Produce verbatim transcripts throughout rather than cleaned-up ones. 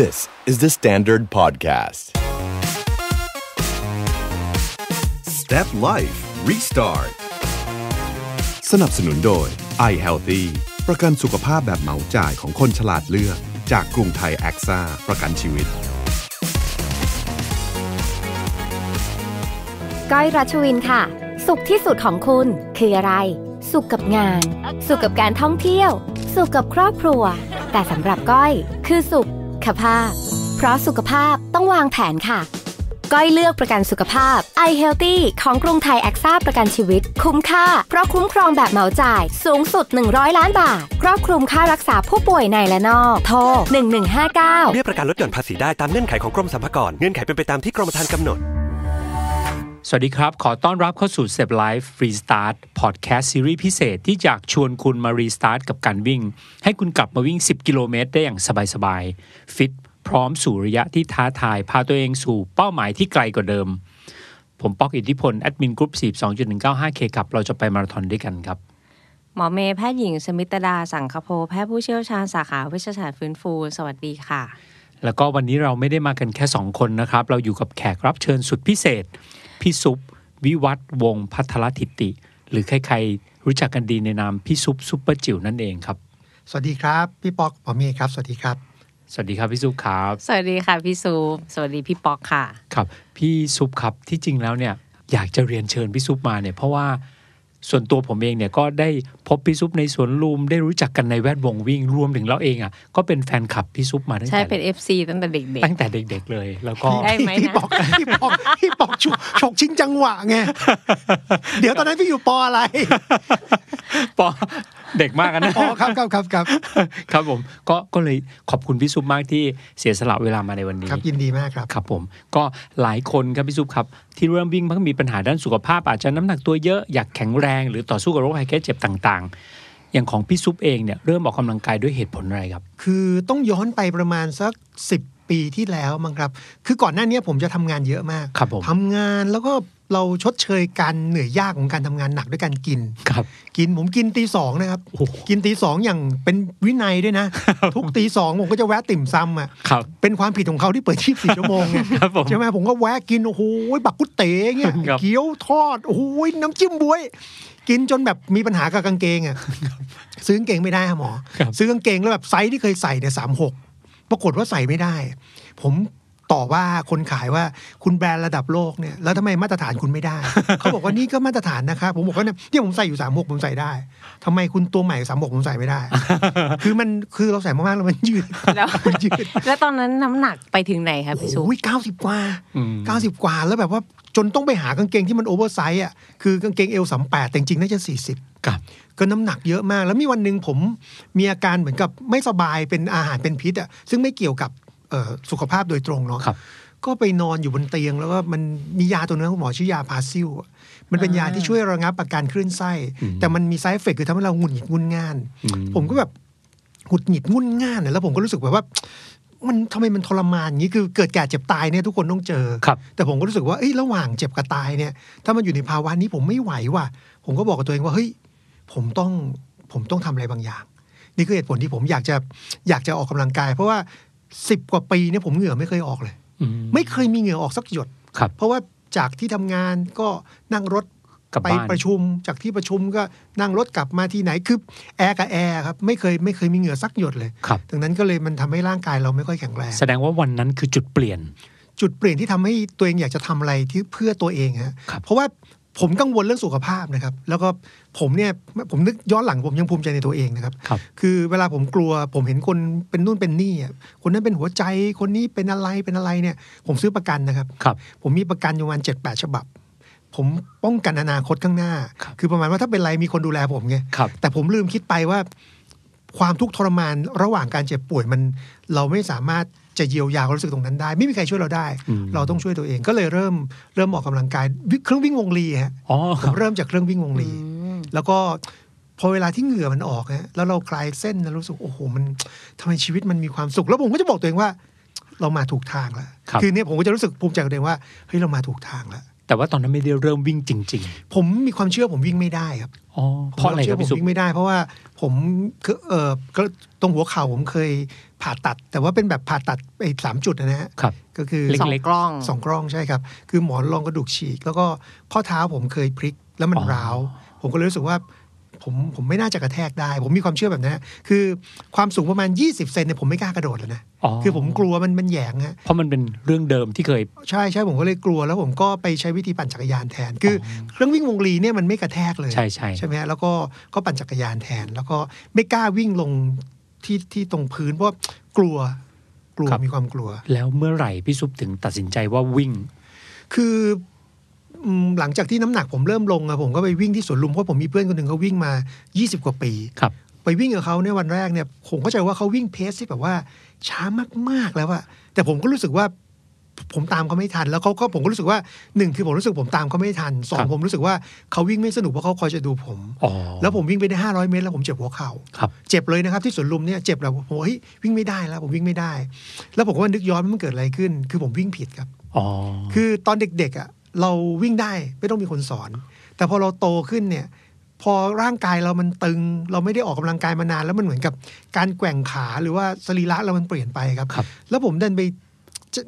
This is the Standard Podcast. Step Life Restart. สนับสนุนโดย iHealthy ประกันสุขภาพแบบเหมาจ่ายของคนฉลาดเลือกจากกรุงไทยแอคซ่าประกันชีวิตก้อยรัชวินค่ะสุขที่สุดของคุณคืออะไรสุขกับงานสุขกับการท่องเที่ยวสุขกับครอบครัวแต่สำหรับก้อยคือสุขสุขภาพเพราะสุขภาพต้องวางแผนค่ะก้อยเลือกประกันสุขภาพ iHealthy ของกรุงไทยแอคซ่าประกันชีวิตคุ้มค่าเพราะคุ้มครองแบบเหมาจ่ายสูงสุดหนึ่งร้อยล้านบาทครอบคลุมค่ารักษาผู้ป่วยในและนอกโทรหนึ่งหนึ่งห้าเก้าเบี้ยประกันลดหย่อนภาษีได้ตามเงื่อนไขของกรมสรรพากรเงื่อนไขเป็นไปตามที่กรมธรรม์กำหนดสวัสดีครับขอต้อนรับเข้าสู่ Step Life Restart Podcast Series พิเศษที่อยากชวนคุณมา Restart กับการวิ่งให้คุณกลับมาวิ่งสิบกิโลเมตรได้อย่างสบายๆฟิตพร้อมสู่ระยะที่ท้าทายพาตัวเองสู่เป้าหมายที่ไกลกว่าเดิมผมป๊อกอิทธิพลแอดมินกรุ๊ป สี่สิบสองจุดหนึ่งเก้าห้าเค ครับเราจะไปมาราธอนด้วยกันครับหมอเมย์แพทย์หญิงสมิตดาสังคโพแพทย์ผู้เชี่ยวชาญสาขาเวชศาสตร์ฟื้นฟูสวัสดีค่ะแล้วก็วันนี้เราไม่ได้มากันแค่สองคนนะครับเราอยู่กับแขกรับเชิญสุดพิเศษพี่ซุปวิวัฒน์วงศ์ภัทรทิติหรือใครๆรู้จักกันดีในนามพี่ซุปซุปเปอร์จิ๋วนั่นเองครับสวัสดีครับพี่ป๊อกหมอเมย์ครับสวัสดีครับสวัสดีครับพี่ซุปครับสวัสดีค่ะพี่ซุปสวัสดีพี่ป๊อกค่ะครับพี่ซุปครับที่จริงแล้วเนี่ยอยากจะเรียนเชิญพี่ซุปมาเนี่ยเพราะว่าส่วนตัวผมเองเนี่ยก็ได้พบพี่ซุปในสวนลุมได้รู้จักกันในแวดวงวิ่งรวมถึงเราเองอ่ะก็เป็นแฟนคลับพี่ซุปมาตั้งแต่ใช่เป็น เอฟ ซี ตั้งแต่เด็กๆตั้งแต่เด็กๆเลยแล้วก็พี่ปอกพี่ปอกพี่ปอกฉกชิงจังหวะไงเดี๋ยวตอนนั้นพี่อยู่ปออะไรปอเด็กมากนะอ๋อครับครับครับครับครับผมก็ก็เลยขอบคุณพี่ซุปมากที่เสียสละเวลามาในวันนี้ครับยินดีมากครับครับผมก็หลายคนครับพี่ซุปครับที่เริ่มวิ่งเพราะมีปัญหาด้านสุขภาพอาจจะน้ำหนักตัวเยอะอยากแข็งแรงหรือต่อสู้กับโรคภัยแค่เจ็บต่างๆอย่างของพี่ซุปเองเนี่ยเริ่มออกกำลังกายด้วยเหตุผลอะไรครับคือต้องย้อนไปประมาณสักสิบปีที่แล้วมั้งครับคือก่อนหน้านี้ผมจะทำงานเยอะมากทำงานแล้วก็เราชดเชยการเหนื่อยยากของการทำงานหนักด้วยการกินกินผมกินตีสองนะครับกินตีสองอย่างเป็นวินัยด้วยนะทุกตีสองผมก็จะแวะติ่มซำอ่ะเป็นความผิดของเขาที่เปิดชีพสี่ชั่วโมงใช่ไหมผมก็แวะกินโอ้โหบักกุเต๋เงี้ยเกี๊ยวทอดโอ้โหน้ำจิ้มบวยกินจนแบบมีปัญหากับกางเกงอ่ะซื้อกางเกงไม่ได้หมอซื้อกางเกงแล้วแบบไซส์ที่เคยใส่เนี่ยสามหกปรากฏว่าใส่ไม่ได้ผมต่อว่าคนขายว่าคุณแบรนด์ระดับโลกเนี่ยแล้วทำไมมาตรฐานคุณไม่ได้ เขาบอกว่านี่ก็มาตรฐานนะคะผมบอกว่าเนี่ยผมใส่อยู่สามหกผมใส่ได้ทำไมคุณตัวใหม่สามหกผมใส่ไม่ได้ คือมันคือเราใส่มากๆแล้วมันยืด มันยืด แล้วตอนนั้นน้ำหนักไปถึงไหนครับพี่สุโอ้ยเก้าสิบกว่าเก้าสิบกว่าแล้วแบบว่าจนต้องไปหากางเกงที่มันโอเวอร์ไซส์อ่ะคือกางเกงเอลสามแปดแต่จริงๆน่าจะสี่สิบก็น้ำหนักเยอะมากแล้วมีวันนึงผมมีอาการเหมือนกับไม่สบายเป็นอาหารเป็นพิษอ่ะซึ่งไม่เกี่ยวกับสุขภาพโดยตรงเนาะก็ไปนอนอยู่บนเตียงแล้วก็มันมียาตัวนึงคุณหมอชื่อยาพาซิลมันเป็นยาที่ช่วยระงับอาการคลื่นไส้แต่มันมีไซด์เอฟเฟกต์คือทำให้เราหงุดหงิดงุนง่านผมก็แบบหงุดหงิดงุนง่านเนี่ยแล้วผมก็รู้สึกแบบว่ามันทำไมมันทรมานอย่างนี้คือเกิดแก่เจ็บตายเนี่ยทุกคนต้องเจอแต่ผมก็รู้สึกว่าเอ้ยระหว่างเจ็บกับตายเนี่ยถ้ามันอยู่ในภาวะนี้ผมไม่ไหวว่ะผมก็บอกกับตัวเองว่าเฮ้ยผมต้องผมต้องทำอะไรบางอย่างนี่คือเหตุผลที่ผมอยากจะอยากจะออกกำลังกายเพราะว่าสิบกว่าปีเนี่ยผมเหงื่อไม่เคยออกเลยไม่เคยมีเหงื่อออกสักหยดเพราะว่าจากที่ทำงานก็นั่งรถไปประชุมจากที่ประชุมก็นั่งรถกลับมาที่ไหนคือแอร์กับแอร์ครับไม่เคยไม่เคยมีเหงื่อสักหยดเลยดังนั้นก็เลยมันทำให้ร่างกายเราไม่ค่อยแข็งแรงแสดงว่าวันนั้นคือจุดเปลี่ยนจุดเปลี่ยนที่ทำให้ตัวเองอยากจะทำอะไรที่เพื่อตัวเองฮะเพราะว่าผมกังวลเรื่องสุขภาพนะครับแล้วก็ผมเนี่ยผมนึกย้อนหลังผมยังภูมิใจในตัวเองนะครับ ครับคือเวลาผมกลัวผมเห็นคนเป็นนู่นเป็นนี่อ่ะคนนั้นเป็นหัวใจคนนี้เป็นอะไรเป็นอะไรเนี่ยผมซื้อประกันนะครับ ครับผมมีประกันอยู่ประมาณ เจ็ดแปดฉบับผมป้องกันอนาคตข้างหน้า ครับคือประมาณว่าถ้าเป็นอะไรมีคนดูแลผมไงแต่ผมลืมคิดไปว่าความทุกข์ทรมานระหว่างการเจ็บป่วยมันเราไม่สามารถจะเยียวยาความรู้สึกตรงนั้นได้ไม่มีใครช่วยเราได้เราต้องช่วยตัวเองก็เลยเริ่มเริ่มออกกำลังกายเครื่องวิ่งวงลีฮะผมเริ่มจากเครื่องวิ่งวงลีแล้วก็พอเวลาที่เหงื่อมันออกฮะแล้วเราคลายเส้นนะรู้สึกโอ้โหมันทำไมชีวิตมันมีความสุขแล้วผมก็จะบอกตัวเองว่าเรามาถูกทางแล้วคือเนี่ยผมก็จะรู้สึกภูมิใจตัวเองว่าเฮ้ยเรามาถูกทางแล้ว แต่ว่าตอนนั้นไม่ได้เริ่มวิ่งจริงๆผมมีความเชื่อผมวิ่งไม่ได้ครับอ๋อเพราะอะไรครับพี่สุวิ่งไม่ได้เพราะว่าผมเอ่อก็ตรงหัวเข่าผมเคยผ่าตัดแต่ว่าเป็นแบบผ่าตัดไอ้สามจุดนะฮะครับก็คือสองกล้องสองกล้องใช่ครับคือหมอนรองกระดูกฉีกแล้วก็ข้อเท้าผมเคยพลิกแล้วมันร้าวผมก็เลยรู้สึกว่าผมผมไม่น่าจะกระแทกได้ผมมีความเชื่อแบบนั้นคือความสูงประมาณยี่สิบเซนเนี่ยผมไม่กล้ากระโดดแล้วนะคือผมกลัวมันมันแหยงฮะเพราะมันเป็นเรื่องเดิมที่เคยใช่ใช่ผมก็เลยกลัวแล้วผมก็ไปใช้วิธีปั่นจักรยานแทนคือเรื่องวิ่งวงลีเนี่ยมันไม่กระแทกเลยใช่ใช่ใช่ไหมแล้วก็ก็ปั่นจักรยานแทนแล้วก็ไม่กล้าวิ่งลงที่ที่ตรงพื้นเพราะกลัวกลัวมีความกลัวแล้วเมื่อไหร่พี่ซุปถึงตัดสินใจว่าวิ่งคือหลังจากที่น้ำหนักผมเริ่มลงอะผมก็ไปวิ่งที่สวนลุมเพราะผมมีเพื่อนคนหนึ่งเขาวิ่งมายี่สิบกว่าปีไปวิ่งกับเขาในวันแรกเนี่ยผมเข้าใจว่าเขาวิ่งเพสที่แบบว่าช้ามากๆแล้วอะแต่ผมก็รู้สึกว่าผมตามเขาไม่ทันแล้วเขาก็ผมก็รู้สึกว่าหนึ่งคือผมรู้สึกผมตามเขาไม่ทันสองผมรู้สึกว่าเขาวิ่งไม่สนุกเพราะเขาคอยจะดูผมแล้วผมวิ่งไปได้ห้าร้อยเมตรแล้วผมเจ็บหัวเข่าเจ็บเลยนะครับที่สวนลุมเนี่ยเจ็บแล้วผมเฮ้ยวิ่งไม่ได้แล้วผมวิ่งไม่ได้แล้วผมก็นึกย้อนมันเกิดอะไรขึ้นคือผมวิ่งผิดครับคือตอนเด็กๆอะเราวิ่งได้ไม่ต้องมีคนสอนแต่พอเราโตขึ้นเนี่ยพอร่างกายเรามันตึงเราไม่ได้ออกกำลังกายมานานแล้วมันเหมือนกับการแกว่งขาหรือว่าสรีระเรามันเปลี่ยนไปครับแล้วผมดันไป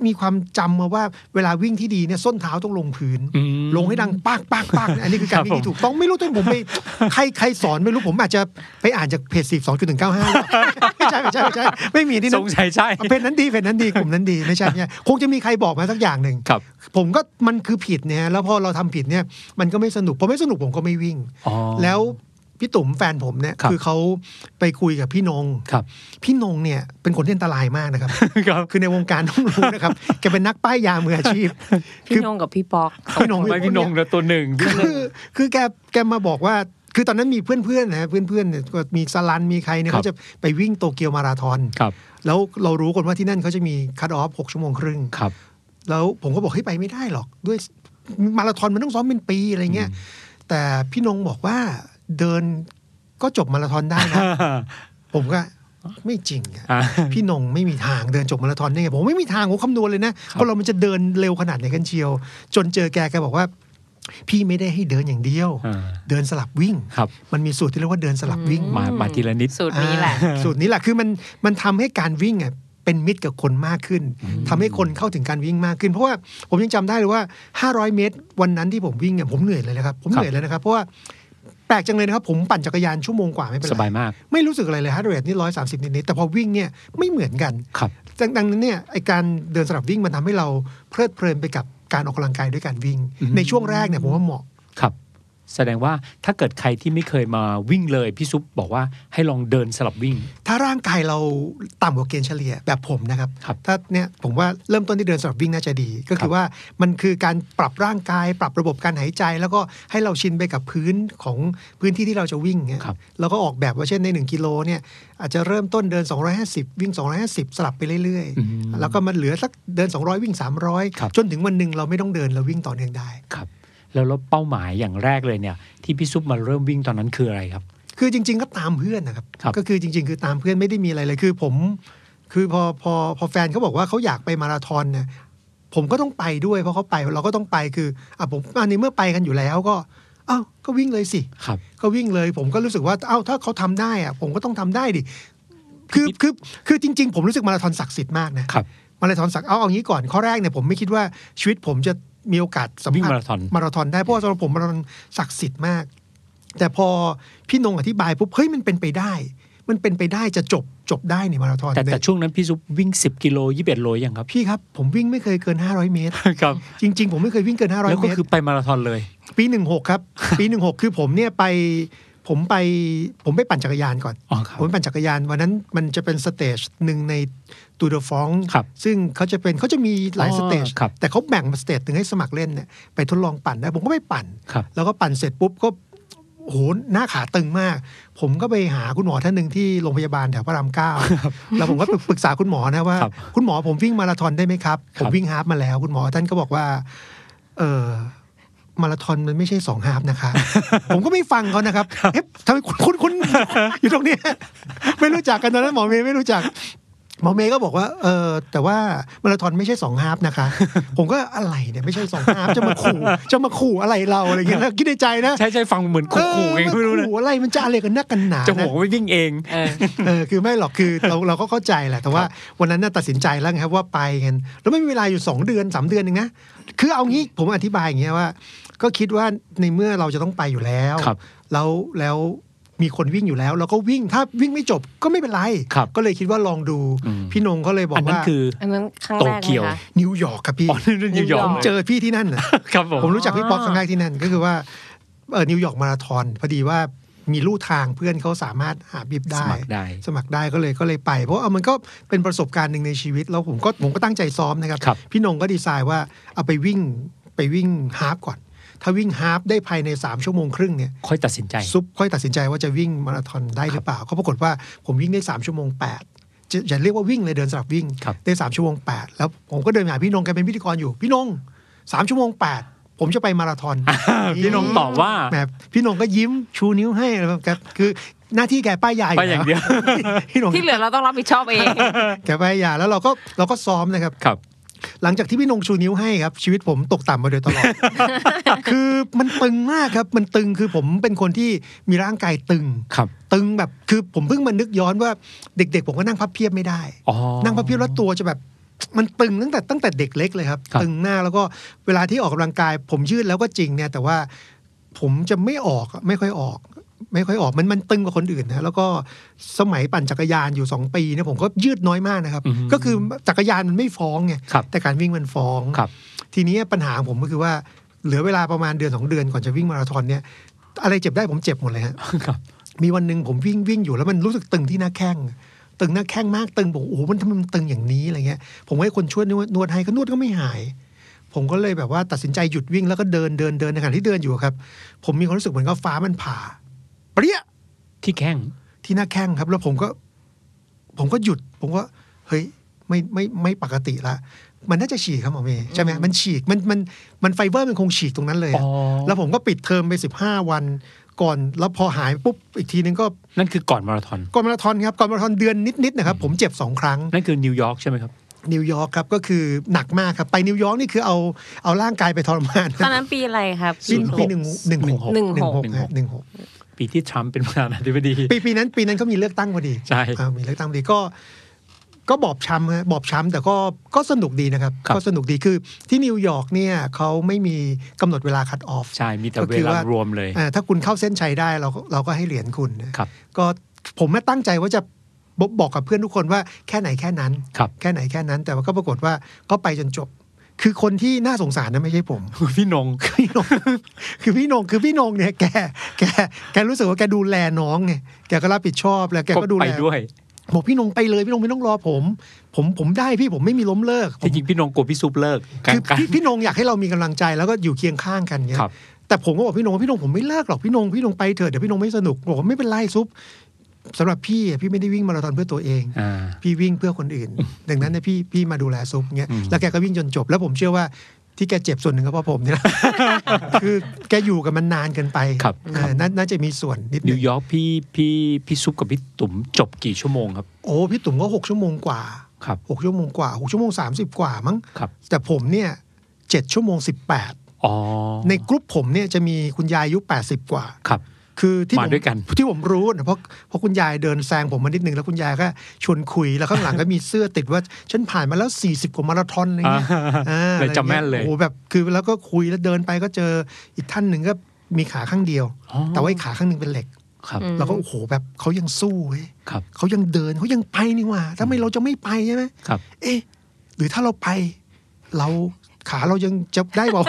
มีความจำมาว่าเวลาวิ่งที่ดีเนี่ยส้นเท้าต้องลงพื้นลงให้ดังปักปักปักอันนี้คือการวิ่งที่ถูกต้องไม่รู้ตัวผมไปใครใครสอนไม่รู้ผมอาจจะไปอ่านจากเพจ สิบสองจุดหนึ่งเก้าห้า ไม่ใช่ไม่ใช่ไม่ใช่ไม่มีที่นั้นสงสัยใช่เพจนั้นดีเพจนั้นดีกลุ่มนั้นดีไม่ใช่เนี่ยคงจะมีใครบอกมาสักอย่างนึงผมก็มันคือผิดเนี่ยแล้วพอเราทำผิดเนี่ยมันก็ไม่สนุกพอไม่สนุกผมก็ไม่วิ่งแล้วพี่ตุ๋มแฟนผมเนี่ยคือเขาไปคุยกับพี่นงพี่นงเนี่ยเป็นคนที่อันตรายมากนะครับ คือในวงการต้องรู้นะครับ แกเป็นนักป้ายยามืออาชีพ พี่นงกับพี่ปอกพี่นงไปพี่นงแล้วตัวหนึ่งคือคือแกแกมาบอกว่าคือตอนนั้นมีเพื่อนๆนะเพื่อนๆก็มีสลันมีใครเนี่ยเขาจะไปวิ่งโตเกียวมาราธอนแล้วเรารู้กันว่าที่นั่นเขาจะมีคัทออฟหกชั่วโมงครึ่งแล้วผมก็บอกให้ไปไม่ได้หรอกด้วยมาราธอนมันต้องซ้อมเป็นปีอะไรเงี้ยแต่พี่นงบอกว่าเดินก็จบมาราธอนได้นะ ผมก็ไม่จริง พี่นงไม่มีทางเดินจบมาราธอนได้ไงผมไม่มีทางผมคำนวณเลยนะเพราะเรามันจะเดินเร็วขนาดไหนกันเชียวจนเจอแกแกบอกว่าพี่ไม่ได้ให้เดินอย่างเดียวเดินสลับวิ่งมันมีสูตรที่เรียกว่าเดินสลับวิ่งมามาทีละนิดสูตรนี้แหละสูตรนี้แหละคือมันมันทำให้การวิ่งอ่ะเป็นมิตรกับคนมากขึ้นทำให้คนเข้าถึงการวิ่งมากขึ้นเพราะว่าผมยังจำได้เลยว่าห้าร้อยเมตรวันนั้นที่ผมวิ่งเนี่ยผมเหนื่อยเลยนะครับผมเหนื่อยเลยนะครับเพราะว่าแปลกจังเลยนะครับผมปั่นจักรยานชั่วโมงกว่าไม่เป็นไรสบายมากไม่รู้สึกอะไรเลยฮาร์ดเรทนี่ร้อยสามสิบนิดๆแต่พอวิ่งเนี่ยไม่เหมือนกันดังนั้นเนี่ยไอการเดินสลับวิ่งมันทำให้เราเพลิดเพลินไปกับการออกกำลังกายด้วยการวิ่งในช่วงแรกเนี่ยผมว่าเหมาะครับแสดงว่าถ้าเกิดใครที่ไม่เคยมาวิ่งเลยพี่ซุปบอกว่าให้ลองเดินสลับวิ่งถ้าร่างกายเราต่ำกว่าเกณฑ์เฉลี่ยแบบผมนะครับถ้าเนี่ยผมว่าเริ่มต้นที่เดินสลับวิ่งน่าจะดีก็คือว่ามันคือการปรับร่างกายปรับระบบการหายใจแล้วก็ให้เราชินไปกับพื้นของพื้นที่ที่เราจะวิ่งเนี่ยแล้วก็ออกแบบว่าเช่นในหนึ่งกิโลเนี่ยอาจจะเริ่มต้นเดินสองร้อยห้าสิบวิ่งสองร้อยห้าสิบสลับไปเรื่อยๆแล้วก็มันเหลือสักเดินสองร้อยวิ่งสามร้อยจนถึงวันนึงเราไม่ต้องเดินเราวิ่งต่อเนื่องได้ครับแล้วเป้าหมายอย่างแรกเลยเนี่ยที่พี่ซุปมาเริ่มวิ่งตอนนั้นคืออะไรครับคือจริงๆก็ตามเพื่อนนะครับก็คือจริงๆคือตามเพื่อนไม่ได้มีอะไรเลยคือผมคือพอพอพอแฟนเขาบอกว่าเขาอยากไปมาราธอนเนี่ยผมก็ต้องไปด้วยเพราะเขาไปเราก็ต้องไปคืออ่ะผมอันนี้เมื่อไปกันอยู่แล้วก็อ้าวก็วิ่งเลยสิก็วิ่งเลยผมก็รู้สึกว่าอ้าวถ้าเขาทำได้อ่ะผมก็ต้องทำได้ดิคือคือคือจริงๆผมรู้สึกมาราธอนศักดิ์สิทธิ์มากนะมาราธอนศักดิ์เอาเอางี้ก่อนข้อแรกเนี่ยผมไม่คิดว่าชีวิตผมจะมีโอกาสสัมผัสมาราธอนได้เพราะสำหรับผมมาราธอนศักดิ์สิทธิ์มากแต่พอพี่นงอธิบายปุ๊บเฮ้ยมันเป็นไปได้มันเป็นไปได้จะจบจบได้ในมาราธอนแต่แต่ช่วงนั้นพี่ซุปวิ่งสิบกิโลยี่สิบเอ็ดโลยังครับพี่ครับผมวิ่งไม่เคยเกินห้าร้อยเมตรครับจริงๆผมไม่เคยวิ่งเกินห้าร้อยเมตรแล้วก็คือไปมาราธอนเลยปีสิบหกครับปีสิบหกคือผมเนี่ยไปผมไปผมไปปั่นจักรยานก่อนผมปั่นจักรยานวันนั้นมันจะเป็นสเตจหนึ่งในตูดฟองซึ่งเขาจะเป็นเขาจะมีหลายสเตจแต่เขาแบ่งมาสเตจหนึ่งให้สมัครเล่นเนี่ยไปทดลองปั่นได้ผมก็ไปปั่นแล้วก็ปั่นเสร็จปุ๊บก็โหหน้าขาตึงมากผมก็ไปหาคุณหมอท่านหนึ่งที่โรงพยาบาลแถวพระรามเก้าแล้วผมก็ปรึกษาคุณหมอนะว่าคุณหมอผมวิ่งมาราธอนได้ไหมครับผมวิ่งฮาล์ฟมาแล้วคุณหมอท่านก็บอกว่าเออมาราธอนมันไม่ใช่สองฮาล์ฟนะคะ ผมก็ไม่ฟังเขานะครับเฮ้ยทำไมคุ้นๆอยู่ตรงนี้ ไม่รู้จักกันตอนนั้นหมอเมย์ไม่รู้จัก หมอเมย์ก็บอกว่าเออแต่ว่ามาราธอนไม่ใช่สองฮาล์ฟนะคะ ผมก็อะไรเนี่ยไม่ใช่สองฮาล์ฟจะมาขู่จะมาขู่อะไรเราอะไรอย่างเงี้ยแล้วคิดในใจนะใช่ๆฟังเหมือนขู่ๆเองไม่รู้นะขู่อะไรมันจะอะไรกันนักกันหนาจะโหไม่วิ่งเองเออเออคือไม่หรอกคือเราเราก็เข้าใจแหละแต่ว่าวันนั้นน่ะตัดสินใจแล้วครับว่าไปกันแล้วไม่มีเวลาอยู่สองเดือนสามเดือนนึงนะคือเอางี้ผมอธิบายอย่างเงี้ยว่าก็คิดว่าในเมื่อเราจะต้องไปอยู่แล้วแล้วแล้วมีคนวิ่งอยู่แล้วเราก็วิ่งถ้าวิ่งไม่จบก็ไม่เป็นไรก็เลยคิดว่าลองดูพี่นงเขาเลยบอกว่าอันนั้นคือโตเกียวนิวยอร์กครับพี่นิวยอร์กเจอพี่ที่นั่นนะครับผมรู้จักพี่ป๊อกครั้งแรกที่นั่นก็คือว่าเออนิวยอร์กมาราธอนพอดีว่ามีลู่ทางเพื่อนเขาสามารถหาบีบได้สมัครได้สมัครได้ก็เลยก็เลยไปเพราะเอามันก็เป็นประสบการณ์หนึ่งในชีวิตแล้วผมก็ผมก็ตั้งใจซ้อมนะครับพี่นงก็ดีไซน์ว่าเอาไปวิ่งไปวิ่งฮาล์ฟก่อนถ้าวิ่งฮาล์ฟได้ภายในสามชั่วโมงครึ่งเนี่ยค่อยตัดสินใจซุปค่อยตัดสินใจว่าจะวิ่งมาราธอนได้หรือเปล่าก็ปรากฏว่าผมวิ่งได้สามชั่วโมงแปดจะอย่าเรียกว่าวิ่งเลยเดินสลับวิ่งได้สามชั่วโมงแปดแล้วผมก็เดินหาพี่นงแกเป็นพิธีกรอยู่พี่นงสามชั่วโมงแปดผมจะไปมาราธอน พี่นงตอบว่าแบบพี่นงก็ยิ้มชูนิ้วให้แบบคือหน้าที่แกป้ายยาอย่างเดียวที่เหลือเราต้องรับผิดชอบเองแกป้ายยาแล้วเราก็เราก็ซ้อมนะครับหลังจากที่พี่นงชูนิ้วให้ครับชีวิตผมตกต่ำมาโดยตลอด คือมันตึงมากครับมันตึงคือผมเป็นคนที่มีร่างกายตึงตึงแบบคือผมเพิ่งมานึกย้อนว่าเด็กๆผมก็นั่งพับเพียบไม่ได้ oh. นั่งพับเพียบแล้วตัวจะแบบมันตึงตั้งแต่ตั้งแต่เด็กเล็กเลยครับตึงหน้าแล้วก็เวลาที่ออกกำลังกายผมยืดแล้วก็จริงเนี่ยแต่ว่าผมจะไม่ออกไม่ค่อยออกไม่ค่อยออกมันมันตึงกว่าคนอื่นนะแล้วก็สมัยปั่นจักรยานอยู่สองปีเนี่ยผมก็ยืดน้อยมากนะครับก็คือจักรยานมันไม่ฟ้องไงแต่การวิ่งมันฟ้องทีนี้ปัญหาของผมก็คือว่าเหลือเวลาประมาณเดือนสองเดือนก่อนจะวิ่งมาราธอนเนี่ยอะไรเจ็บได้ผมเจ็บหมดเลยฮะมีวันนึงผมวิ่งวิ่งอยู่แล้วมันรู้สึกตึงที่หน้าแข้งตึงหน้าแข้งมากตึงบอกโอ้โหมันทำไมมันตึงอย่างนี้อะไรเงี้ยผมให้คนช่วยนวดให้ก็นวดก็ไม่หายผมก็เลยแบบว่าตัดสินใจหยุดวิ่งแล้วก็เดินเดินเดินในขณะที่เดินอยู่ครับผมมีความรู้สึกเหมือนกับฟ้ามันผ่าเปรี้ยที่แข้งที่หน้าแข้งครับแล้วผมก็ผมก็หยุดผมก็เฮ้ยไม่ไม่ไม่ปกติละมันน่าจะฉีกครับหมอเมย์ใช่ไหมมันฉีกมันมันมันไฟเบอร์มันคงฉีกตรงนั้นเลยแล้วผมก็ปิดเทอมไปสิบห้าวันก่อนแล้วพอหายปุ๊บอีกทีนึงก็นั่นคือก่อนมาราธอนก่อนมาราธอนครับก่อนมาราธอนเดือนนิดๆนะครับผมเจ็บสองครั้งนั่นคือนิวยอร์กใช่ไหมครับนิวยอร์กครับก็คือหนักมากครับไปนิวยอร์กนี่คือเอาเอาร่างกายไปทรมานตอนนั้นปีอะไรครับปีหนึ่งหนึ่งหกหนึ่งหกหนึ่งหกปีที่ทรัมป์เป็นประธานาธิบดีปีปีนั้นปีนั้นเขามีเลือกตั้งพอดีใช่มีเลือกตั้งพอดีก็ก็บอบช้ำฮะบอบช้ำแต่ก็ก็สนุกดีนะครับก็สนุกดีคือที่นิวยอร์กเนี่ยเขาไม่มีกำหนดเวลาคัตออฟใช่มีแต่เวลารวมเลยถ้าคุณเข้าเส้นชัยได้เราเราก็ให้เหรียญคุณก็ผมแม่ตั้งใจว่าจะบอกกับเพื่อนทุกคนว่าแค่ไหนแค่นั้นแค่ไหนแค่นั้นแต่ว่าก็ปรากฏว่าก็ไปจนจบคือคนที่น่าสงสารนะไม่ใช่ผมพี่นงพี่นงคือพี่นงคือพี่นงเนี่ยแกแกแกรู้สึกว่าแกดูแลน้องไงแกก็รับผิดชอบแล้วแกก็ดูแลไปด้วยบอกพี่นงไปเลยพี่นงไม่ต้องรอผมผมผมได้พี่ผมไม่มีล้มเลิกจริงๆพี่นงกลัวพี่ซุปเลิกคือพี่พี่นงอยากให้เรามีกำลังใจแล้วก็อยู่เคียงข้างกันไงแต่ผมก็บอกพี่นงว่าพี่นงผมไม่เลิกหรอกพี่นงพี่นงไปเถอะเดี๋ยวพี่นงไม่สนุกบอกว่าไม่เป็นไรซุปสำหรับพี่พี่ไม่ได้วิ่งมาราธอนเพื่อตัวเองพี่วิ่งเพื่อคนอื่นดังนั้นเนี่ยพี่พี่มาดูแลซุปเงี้ยแล้วแกก็วิ่งจนจบแล้วผมเชื่อว่าที่แกเจ็บส่วนหนึ่งก็เพราะผมนี่แหละคือแกอยู่กับมันนานเกินไปน่าจะมีส่วนนิดนิวยอร์กพี่พี่พี่ซุปกับพี่ตุ๋มจบกี่ชั่วโมงครับโอ้พี่ตุ๋มก็หกชั่วโมงกว่าครับหกชั่วโมงกว่าหกชั่วโมงสามสิบกว่ามั้งแต่ผมเนี่ยเจ็ดชั่วโมงสิบแปดในกลุ่มผมเนี่ยจะมีคุณยายอายุแปดสิบกว่าครับคือที่ผมที่ผมรู้นะเพราะเพราะคุณยายเดินแซงผมมานิดนึงแล้วคุณยายก็ชวนคุยแล้วข้างหลังก็มีเสื้อติดว่าฉันผ่านมาแล้วสี่สิบกว่ามาราธอนอะไรเงี้ยเลยจำแม่นเลยโอ้แบบคือแล้วก็คุยแล้วเดินไปก็เจออีกท่านหนึ่งก็มีขาข้างเดียวแต่ว่าขาข้างนึงเป็นเหล็กแล้วก็โอ้โหแบบเขายังสู้เว้ยเขายังเดินเขายังไปนี่ว่าทำไมเราจะไม่ไปใช่ไหมเอ๊ะหรือถ้าเราไปเราขาเรายังจะได้บอก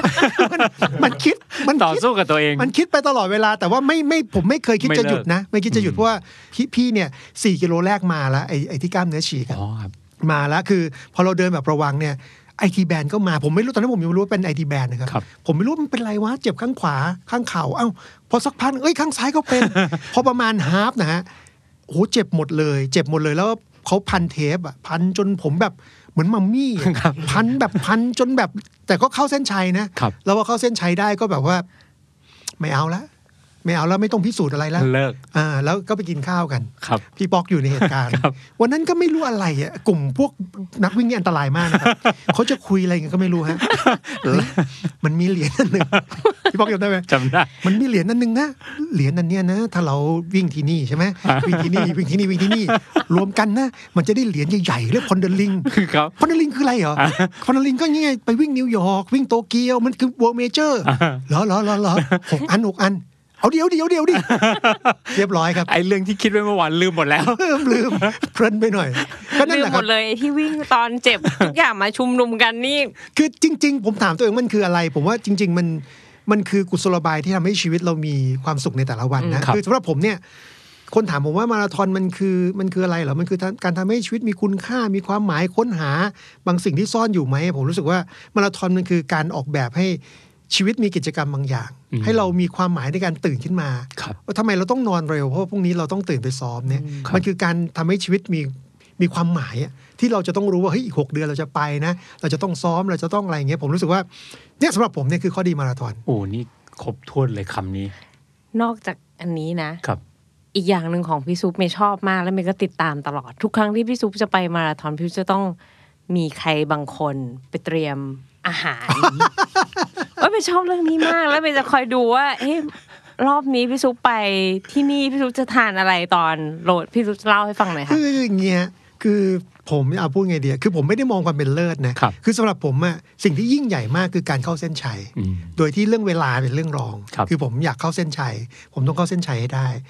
มันคิดมันต่อสู้กับตัวเองมันคิดไปตลอดเวลาแต่ว่าไม่ไม่ผมไม่เคยคิดจะหยุดนะไม่คิดจะหยุดเพราะว่าพี่เนี่ยสี่กิโลแรกมาแล้วไอ้ไอ้ที่กล้ามเนื้อฉีกมาแล้วคือพอเราเดินแบบระวังเนี่ยไอทีแบนก็มาผมไม่รู้ตอนนั้นผมยังไม่รู้ว่าเป็นไอทีแบนนะครับผมไม่รู้มันเป็นไรวะเจ็บข้างขวาข้างเข่าเอ้าพอสักพักเอ้ยข้างซ้ายก็เป็นพอประมาณฮาล์ฟนะฮะโอ้เจ็บหมดเลยเจ็บหมดเลยแล้วเขาพันเทปอ่ะพันจนผมแบบเหมือนมัมมี่พันแบบพันจนแบบแต่ก็เข้าเส้นชัยนะแล้วว่าเข้าเส้นชัยได้ก็แบบว่าไม่เอาละ ไม่เอาแล้วไม่ต้องพิสูจน์อะไรแล้วเลิกอ่าแล้วก็ไปกินข้าวกันครับพี่ป๊อกอยู่ในเหตุการณ์วันนั้นก็ไม่รู้อะไรอ่ะกลุ่มพวกนักวิ่งนี่อันตรายมากนะครับเขาจะคุยอะไรกันก็ไม่รู้ฮะมันมีเหรียญอันนึงพี่ป๊อกจำได้ไหมจำได้มันมีเหรียญอันนึงนะเหรียญอันเนี้ยนะถ้าเราวิ่งที่นี่ใช่ไหมวิ่งที่นี่วิ่งที่นี่วิ่งที่นี่รวมกันนะมันจะได้เหรียญใหญ่ๆเรียกพอนเดอร์ลิงครับพอนเดอร์ลิงคืออะไรเหรอพอนเดอร์ลิงก็ยังไงไปวิ่งนิวยอร์กวิ่งโตเกียวมันคือเวิลด์เมเจอร์เหรอเหรอเหรอเหรอหกอันหกอันเอาเดี๋ยวเดี๋ยวเดี๋ยวดิเรียบร้อยครับไอ้เรื่องที่คิดไว้เมื่อวานลืมหมดแล้วลืมลืมเพลินไปหน่อยก็นั่นแหละครับลืมหมดเลยที่วิ่งตอนเจ็บทุกอย่างมาชุมนุมกันนี่คือจริงๆผมถามตัวเองมันคืออะไรผมว่าจริงๆมันมันคือกุศโลบายที่ทำให้ชีวิตเรามีความสุขในแต่ละวันนะคือสำหรับผมเนี่ยคนถามผมว่ามาราธอนมันคือมันคืออะไรเหรอมันคือการทำให้ชีวิตมีคุณค่ามีความหมายค้นหาบางสิ่งที่ซ่อนอยู่ไหมผมรู้สึกว่ามาราธอนมันคือการออกแบบให้ชีวิตมีกิจกรรมบางอย่างให้เรามีความหมายในการตื่นขึ้นมาว่าทำไมเราต้องนอนเร็วเพราะว่าพรุ่งนี้เราต้องตื่นไปซ้อมเนี่ยมันคือการทำให้ชีวิตมีมีความหมายที่เราจะต้องรู้ว่าเฮ้ยอีกหกเดือนเราจะไปนะเราจะต้องซ้อมเราจะต้องอะไรอย่างเงี้ยผมรู้สึกว่าเนี่ยสำหรับผมเนี่ยคือข้อดีมาราธอนโอ้นี่ครบถ้วนเลยคำนี้นอกจากอันนี้นะครับอีกอย่างหนึ่งของพี่ซุปเมย์ชอบมากและเมย์ก็ติดตามตลอดทุกครั้งที่พี่ซุปจะไปมาราธอนพี่ซุปจะต้องมีใครบางคนไปเตรียมอาหารว่าเมย์ชอบเรื่องนี้มากแล้วเมย์จะคอยดูว่าเอ๊ะรอบนี้พี่ซุปไปที่นี่พี่ซุปจะทานอะไรตอนโหลดพี่ซุปเล่าให้ฟังหน่อยค่ะคืออย่างเงี้ยคือผมเอาพูดไงเดียคือผมไม่ได้มองความเป็นเลิศนะคือสำหรับผมอะสิ่งที่ยิ่งใหญ่มากคือการเข้าเส้นชัยโดยที่เรื่องเวลาเป็นเรื่องรองคือผมอยากเข้าเส้นชัยผมต้องเข้าเส้นชัยให้ได้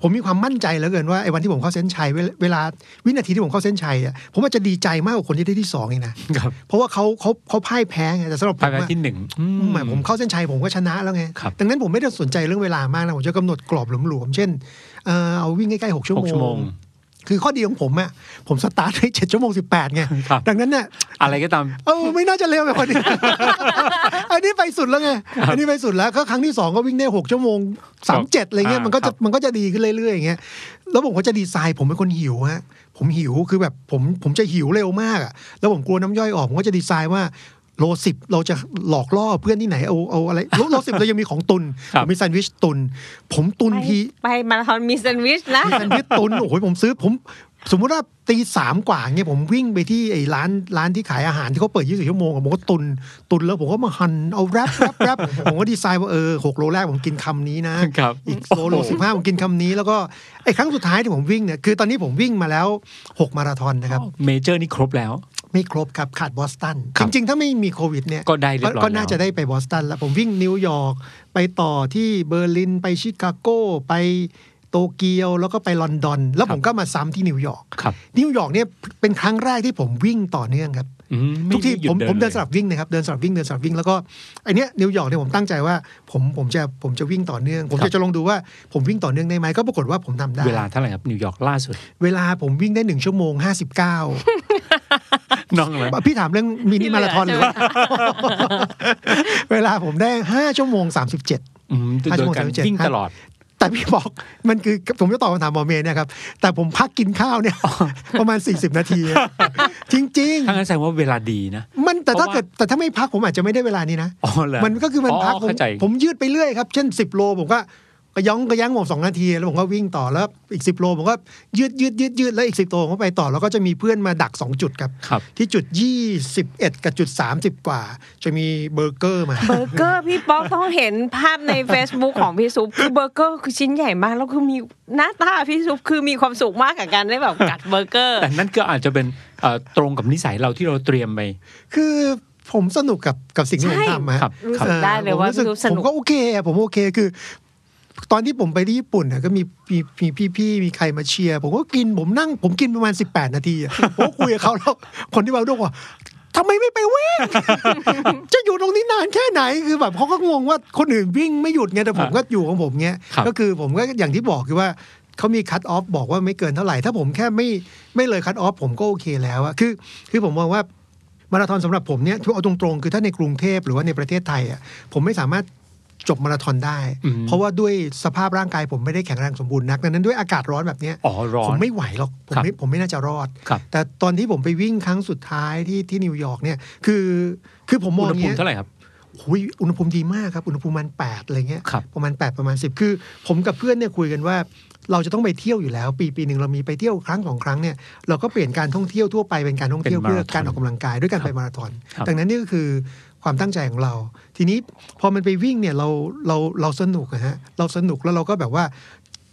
ผมมีความมั่นใจเหลือเกินว่าไอ้วันที่ผมเข้าเส้นชัยเวลาวินาทีที่ผมเข้าเส้นชัยอ่ะผมอาจจะดีใจมากกว่าคนที่ได้ที่สองเองนะเพราะว่าเขาเขาเขาพ่ายแพ้ไงแต่สำหรับผมที่หนึ่งหมายผมเข้าเส้นชัยผมก็ชนะแล้วไงดังนั้นผมไม่ได้สนใจเรื่องเวลามากนะผมจะกำหนดกรอบหลวมๆเช่นเอาวิ่งใกล้ๆหกชั่วโมงคือข้อดีของผมอ่ะผมสตาร์ทได้เจ็ดชั่วโมงสิบแปดไงดังนั้นเนี่ยอะไรก็ตามเออไม่น่าจะเร็วแบบคนนี้อันนี้ไปสุดแล้วไงอันนี้ไปสุดแล้วก็ครั้งที่สองก็วิ่งได้หกชั่วโมงสามเจ็ดอะไรเงี้ยมันก็จะมันก็จะดีขึ้นเรื่อยๆอย่างเงี้ยแล้วผมก็จะดีไซน์ผมเป็นคนหิวฮะผมหิวคือแบบผมผมจะหิวเร็วมากอ่ะแล้วผมกลัวน้ำย่อยออกผมก็จะดีไซน์ว่าโลสิบเราจะหลอกล่อเพื่อนที่ไหนเอาเอาอะไรโลสิบเรายังมีของตุนมีแซนด์วิชตุนผมตุนทีไปมาราธอนมีแซนด์วิชนะมีแซนด์วิชตุนโอ้โหผมซื้อผมสมมุติว่าตีสามกว่าเงี้ยผมวิ่งไปที่ไอ้ร้านร้านที่ขายอาหารที่เขาเปิดยี่สิบสี่ชั่วโมงผมก็ตุนตุนแล้วผมก็มาหั่นเอาแรปแรปแรปผมก็ดีไซน์ว่าเออหกโลแรกผมกินคำนี้นะอีกโลสิบห้าผมกินคำนี้แล้วก็ไอ้ครั้งสุดท้ายที่ผมวิ่งเนี่ยคือตอนนี้ผมวิ่งมาแล้วหกมาราธอนนะครับเมเจอร์นี่ครบแล้วไม่ครบครับขาดบอสตันจริงๆถ้าไม่มีโควิดเนี่ยก็ได้เรียบร้อยก็น่าจะได้ไปบอสตันแล้วผมวิ่งนิวยอร์กไปต่อที่เบอร์ลินไปชิคาโกไปโตเกียวแล้วก็ไปลอนดอนแล้วผมก็มาซ้ำที่นิวยอร์กนิวยอร์กเนี่ยเป็นครั้งแรกที่ผมวิ่งต่อเนื่องครับทุกที่ผมผมเดินสลับวิ่งนะครับเดินสลับวิ่งเดินสลับวิ่งแล้วก็ไอเนี้ยนิวยอร์กเนี่ยผมตั้งใจว่าผมผมจะผมจะวิ่งต่อเนื่องผมจะจะลองดูว่าผมวิ่งต่อเนื่องได้ไหมก็ปรากฏว่าผมทำได้เวลาเท่าไหร่ครับนิวยอร์กล่าสุดเวลาผมวิ่งได้หนึ่งชั่วโมงห้าสิบเก้าน้องอะไรพี่ถามเรื่องมินิมาราธอนหรือเวลาผมได้ห้าชั่วโมงสามสิบเจ็ดอืมโดยการวิ่งตลอดแต่พี่บอกมันคือผมจะตอบคำถามหมอเมย์นะครับแต่ผมพักกินข้าวเนี่ยประมาณสี่สิบนาทีจริงๆทั้งนั้นแสดงว่าเวลาดีนะมันแต่ถ้าเกิดแต่ถ้าไม่พักผมอาจจะไม่ได้เวลานี้นะมันก็คือมันพักผมยืดไปเรื่อยครับเช่นสิบโลผมก็กระย่องกระย่างหมดสองนาทีแล้วผมก็วิ่งต่อแล้วอีกสิบโลผมก็ยืดยืดยืดยืดแล้วอีกสิบโลผมก็ไปต่อแล้วก็จะมีเพื่อนมาดักสองจุดครับที่จุดยี่สิบเอ็ดกับจุดสามสิบกว่าจะมีเบอร์เกอร์มาเบอร์เกอร์พี่ป๊อกต้องเห็นภาพใน Facebook ของพี่ซุปคือเบอร์เกอร์คือชิ้นใหญ่มากแล้วคือมีหน้าตาพี่ซุปคือมีความสุขมากกับการได้แบบกัดเบอร์เกอร์แต่นั่นก็อาจจะเป็นตรงกับนิสัยเราที่เราเตรียมไปคือผมสนุกกับกับสิ่งที่ผมทำครับรู้สึกได้เลยว่าผมก็โอเคผมโอเคคือตอนที่ผมไปที่ญี่ปุ่นนะก็มีมีพี่ๆมีใครมาเชียร์ผมก็กินผมนั่งผมกินประมาณสิบแปดนาทีผมคุยกับเขาแล้วคนที่มาด้วยว่าทำไมไม่ไปวิ่งจะอยู่ตรงนี้นานแค่ไหนคือแบบเขาก็งงว่าคนอื่นวิ่งไม่หยุดไงแต่ผมก็อยู่ของผมเงี้ยก็คือผมก็อย่างที่บอกคือว่าเขามีคัตออฟบอกว่าไม่เกินเท่าไหร่ถ้าผมแค่ไม่ไม่เลยคัตออฟผมก็โอเคแล้วอะคือคือผมมองว่ามาราธอนสำหรับผมเนี่ยเอาตรงๆคือถ้าในกรุงเทพหรือว่าในประเทศไทยอะผมไม่สามารถจบมาราธอนได้เพราะว่าด้วยสภาพร่างกายผมไม่ได้แข็งแรงสมบูรณ์นักดังนั้นด้วยอากาศร้อนแบบนี้ผมไม่ไหวหรอกผมไม่ผมไม่น่าจะรอดแต่ตอนที่ผมไปวิ่งครั้งสุดท้ายที่ที่นิวยอร์กเนี่ยคือคือผมมองเนี้ยอุณหภูมิเท่าไหร่ครับ อุณหภูมิดีมากครับอุณหภูมิมันแปดอะไรเงี้ยประมาณแปดประมาณสิบคือผมกับเพื่อนเนี่ยคุยกันว่าเราจะต้องไปเที่ยวอยู่แล้วปีปีนึงเรามีไปเที่ยวครั้งสองครั้งเนี่ยเราก็เปลี่ยนการท่องเที่ยวทั่วไปเป็นการท่องเที่ยวเพื่อการออกกำลังกายด้วยการไปมาราธอนดังนั้นนี่ก็คือความตั้งใจของเราทีนี้พอมันไปวิ่งเนี่ยเราเราเราสนุกนะฮะเราสนุกแล้วเราก็แบบว่า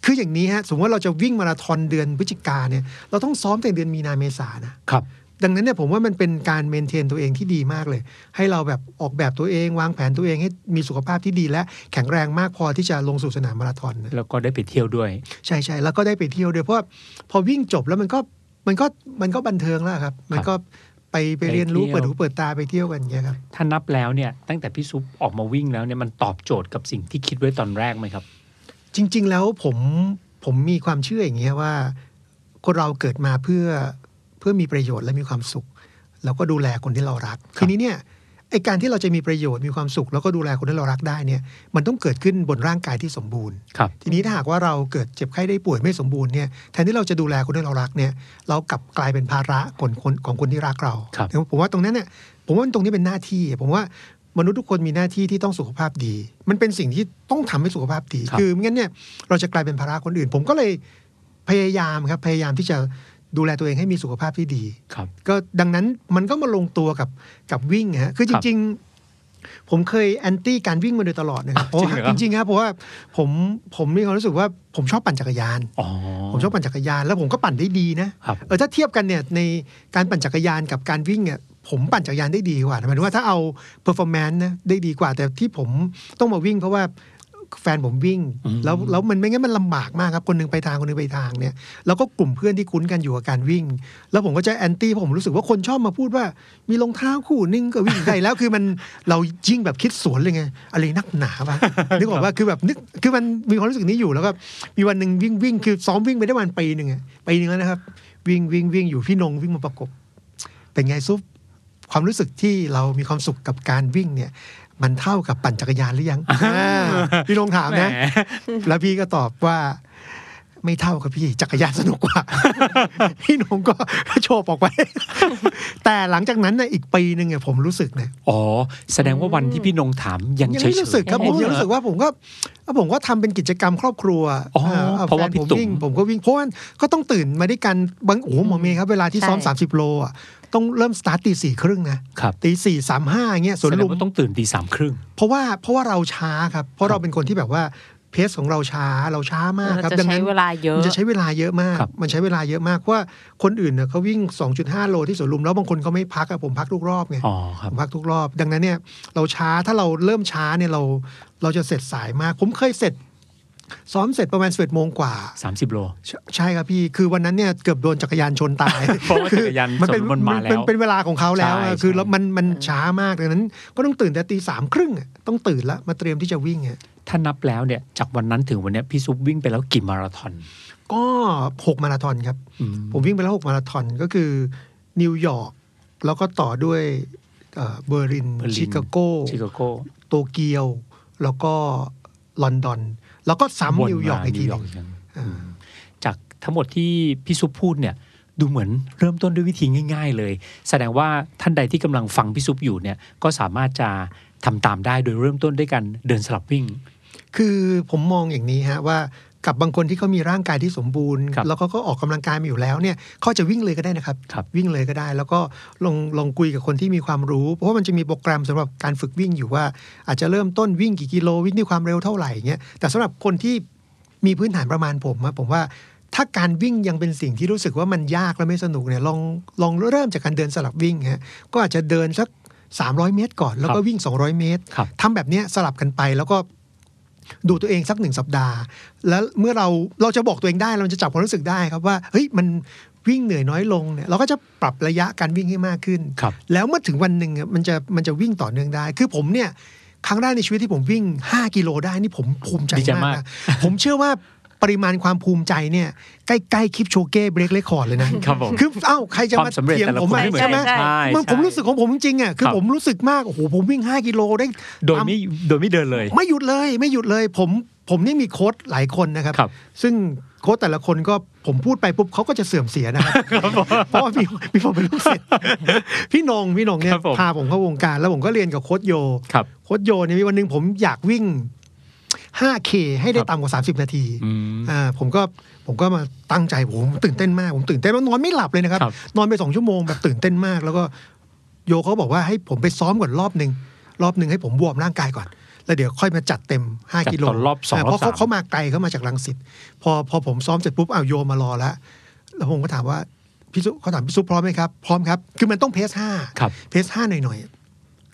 คืออย่างนี้ฮะสมมติว่าเราจะวิ่งมาราธอนเดือนพฤศจิกาเนี่ยเราต้องซ้อมแต่เดือนมีนาเมษานะครับดังนั้นเนี่ยผมว่ามันเป็นการเมนเทนตัวเองที่ดีมากเลยให้เราแบบออกแบบตัวเองวางแผนตัวเองให้มีสุขภาพที่ดีและแข็งแรงมากพอที่จะลงสู่สนามมาราธอนนะแล้วก็ได้ไปเที่ยวด้วยใช่ๆแล้วก็ได้ไปเที่ยวด้วยเพราะพอวิ่งจบแล้วมันก็มันก็มันก็บันเทิงแล้วครับมันก็ไปไปเรียนรู้เปิดหูเปิดตาไปเที่ยวกันอย่างเงี้ยครับถ้านับแล้วเนี่ยตั้งแต่พี่ซุปออกมาวิ่งแล้วเนี่ยมันตอบโจทย์กับสิ่งที่คิดไว้ตอนแรกไหมครับจริงๆแล้วผมผมมีความเชื่ออย่างเงี้ยว่าคนเราเกิดมาเพื่อเพื่อมีประโยชน์และมีความสุขแล้วก็ดูแลคนที่เรารักทีนี้เนี่ยไอ้การที่เราจะมีประโยชน์มีความสุขแล้วก็ดูแลคนที่เรารักได้เนี่ยมันต้องเกิดขึ้นบนร่างกายที่สมบูรณ์ทีนี้ถ้าหากว่าเราเกิดเจ็บไข้ได้ป่วยไม่สมบูรณ์เนี่ยแทนที่เราจะดูแลคนที่เรารักเนี่ยเรากลับกลายเป็นภาระคนของคนที่รักเราผมว่าตรงนั้นเนี่ยผมว่าตรงนี้เป็นหน้าที่ผมว่ามนุษย์ทุกคนมีหน้าที่ที่ต้องสุขภาพดีมันเป็นสิ่งที่ต้องทำให้สุขภาพดีคือไม่งั้นเนี่ยเราจะกลายเป็นภาระคนอื่นผมก็เลยพยายามครับพยายามที่จะดูแลตัวเองให้มีสุขภาพที่ดีก็ดังนั้นมันก็มาลงตัวกับกับวิ่งฮะคือจริงๆผมเคยแอนตี้การวิ่งมาโดยตลอดนะครับจริงๆครับเพราะว่าผมผมมีความรู้สึกว่าผมชอบปั่นจักรยานผมชอบปั่นจักรยานแล้วผมก็ปั่นได้ดีนะเออถ้าเทียบกันเนี่ยในการปั่นจักรยานกับการวิ่งเนี่ยผมปั่นจักรยานได้ดีกว่าหมายถึงว่าถ้าเอาเพอร์ฟอร์แมนซ์นะได้ดีกว่าแต่ที่ผมต้องมาวิ่งเพราะว่าแฟนผมวิ่งแล้วแล้วมันไม่งั้นมันลำบากมากครับคนนึงไปทางคนนึงไปทางเนี่ยแล้วก็กลุ่มเพื่อนที่คุ้นกันอยู่กับการวิ่งแล้วผมก็จะแอนตี้เพราะผมรู้สึกว่าคนชอบมาพูดว่ามีรองเท้าคู่นึงก็วิ่งได้แล้วคือมันเรายิ่งแบบคิดสวนเลยไงอะไรนักหนาวะนึกออกว่าคือแบบนึกคือมันมีความรู้สึกนี้อยู่แล้วก็มีวันนึงวิ่งวิ่งคือซ้อมวิ่งไปได้วันปีนึงปีนึงแล้วนะครับวิ่งวิ่งวิ่งอยู่พี่นงวิ่งมาประกบเป็นไงซุปความรู้สึกที่เรามีความสุขกับการวิ่งเนี่ยมันเท่ากับปั่นจักรยานหรือยัง พี่ลงถามนะ แล้วพี่ก็ตอบว่าไม่เท่ากับพี่จักรยานสนุกกว่า พี่นงก็โชว์ออกไป แต่หลังจากนั้นนะอีกปีนึงเนี่ยผมรู้สึกนะอ๋อแสดงว่าวันที่พี่นงถามยังเฉยๆรู้สึกครับผมยังรู้สึกว่าผมก็ผมก็ทำเป็นกิจกรรมครอบครัวเพราะว่าผมวิ่งผมก็วิ่งเพราะว่าก็ต้องตื่นมาด้วยกันบางโอ้โหหมอเมย์ครับเวลาที่ซ้อมสามสิบโลอ่ะต้องเริ่มสตาร์ทตีสี่ครึ่งนะตีสี่สามห้าเงี้ยสวนลุมต้องตื่นตีสามครึ่งเพราะว่าเพราะว่าเราช้าครับเพราะเราเป็นคนที่แบบว่าเพสของเราช้าเราช้ามากครับดังนั้นมันจะใช้เวลาเยอะมากมันใช้เวลาเยอะมากเพราะว่าคนอื่นเนี่ยเขาวิ่ง สองจุดห้า โลที่สวนลุมแล้วบางคนเขาไม่พักอะผมพักทุกรอบไงผมพักทุกรอบดังนั้นเนี่ยเราช้าถ้าเราเริ่มช้าเนี่ยเราเราจะเสร็จสายมากผมเคยเสร็จซ้อมเสร็จประมาณสิบเอ็ดโมงกว่าสามสิบโลใช่ครับพี่คือวันนั้นเนี่ยเกือบโดนจักรยานชนตายเพราะว่าจักรยานมันเป็นเป็นเวลาของเขาแล้วคือแล้วมันมันช้ามากดังนั้นก็ต้องตื่นแต่ตีสามครึ่งต้องตื่นละมาเตรียมที่จะวิ่งถ้านับแล้วเนี่ยจากวันนั้นถึงวันนี้พี่ซุปวิ่งไปแล้วกี่มาราธอนก็หกมาราธอนครับผมวิ่งไปแล้วหกมาราธอนก็คือนิวยอร์กแล้วก็ต่อด้วยเบอร์ลินชิคาโกโตเกียวแล้วก็ลอนดอนแล้วก็ซ้ำนิวยอร์กอีกทีนึงจากทั้งหมดที่พี่ซุปพูดเนี่ยดูเหมือนเริ่มต้นด้วยวิธีง่ายๆเลยแสดงว่าท่านใดที่กำลังฟังพี่ซุปอยู่เนี่ยก็สามารถจะทำตามได้โดยเริ่มต้นด้วยกันเดินสลับวิ่งคือผมมองอย่างนี้ฮะว่ากับบางคนที่เขามีร่างกายที่สมบูรณ์แล้วเขาก็ออกกำลังกายมาอยู่แล้วเนี่ยเขาจะวิ่งเลยก็ได้นะครับวิ่งเลยก็ได้แล้วก็ลองลองคุยกับคนที่มีความรู้เพราะว่ามันจะมีโปรแกรมสำหรับการฝึกวิ่งอยู่ว่าอาจจะเริ่มต้นวิ่งกี่กิโลวิ่งด้วยความเร็วเท่าไหร่เงี้ยแต่สำหรับคนที่มีพื้นฐานประมาณผมอะผมว่าถ้าการวิ่งยังเป็นสิ่งที่รู้สึกว่ามันยากและไม่สนุกเนี่ยลองลองเริ่มจากการเดินสลับวิ่งฮะก็อาจจะเดินสักสามร้อยเมตรก่อนแล้วก็วิ่งสองร้อยเมตรทำแบบนี้สลับกันไปแล้วก็ดูตัวเองสักหนึ่งสัปดาห์แล้วเมื่อเราเราจะบอกตัวเองได้เราจะจับความรู้สึกได้ครับว่าเฮ้ยมันวิ่งเหนื่อยน้อยลงเนี่ยเราก็จะปรับระยะการวิ่งให้มากขึ้นแล้วเมื่อถึงวันหนึ่งมันจะมันจะวิ่งต่อเนื่องได้คือผมเนี่ยครั้งแรกในชีวิตที่ผมวิ่งห้ากิโลได้นี่ผมภูมิใจมาก ผมเชื่อว่าปริมาณความภูมิใจเนี่ยใกล้ๆคลิปโชเก้เบรกเรคคอร์ดเลยนะครับผมคือเอ้าใครจะมาเถียงผมใช่ไหมมันผมรู้สึกของผมจริงอ่ะคือผมรู้สึกมากโอ้โหผมวิ่งห้ากิโลได้โดยไม่โดยไม่เดินเลยไม่หยุดเลยไม่หยุดเลยผมผมนี่มีโค้ชหลายคนนะครับซึ่ง โค้ชแต่ละคนก็ผมพูดไปปุ๊บเขาก็จะเสื่อมเสียนะครับเพราะว่ามีมีผมเป็นลูกศิษย์พี่นงพี่นงเนี่ยพาผมเข้าวงการแล้วผมก็เรียนกับโค้ชโยโค้ชโยเนี่ยมีวันนึงผมอยากวิ่ง ห้าเค ให้ได้ต่ำกว่าสามสิบนาทีอ่าผมก็ผมก็มาตั้งใจผมตื่นเต้นมากผมตื่นเต้นมากนอนไม่หลับเลยนะครับนอนไปสองชั่วโมงแบบตื่นเต้นมากแล้วก็โยเขาบอกว่าให้ผมไปซ้อมก่อนรอบนึงรอบนึงให้ผมวอร์มร่างกายก่อนแล้วเดี๋ยวค่อยมาจัดเต็มห้ากิโลเพราะเขาเขามาไกลเขามาจากรังสิตพอพอผมซ้อมเสร็จปุ๊บเอาโยมารอแล้วแล้วผมก็ถามว่าพี่ซุเขาถามพี่ซุพร้อมไหมครับพร้อมครับคือมันต้องเพสห้าเพสห้าหน่อยหน่อย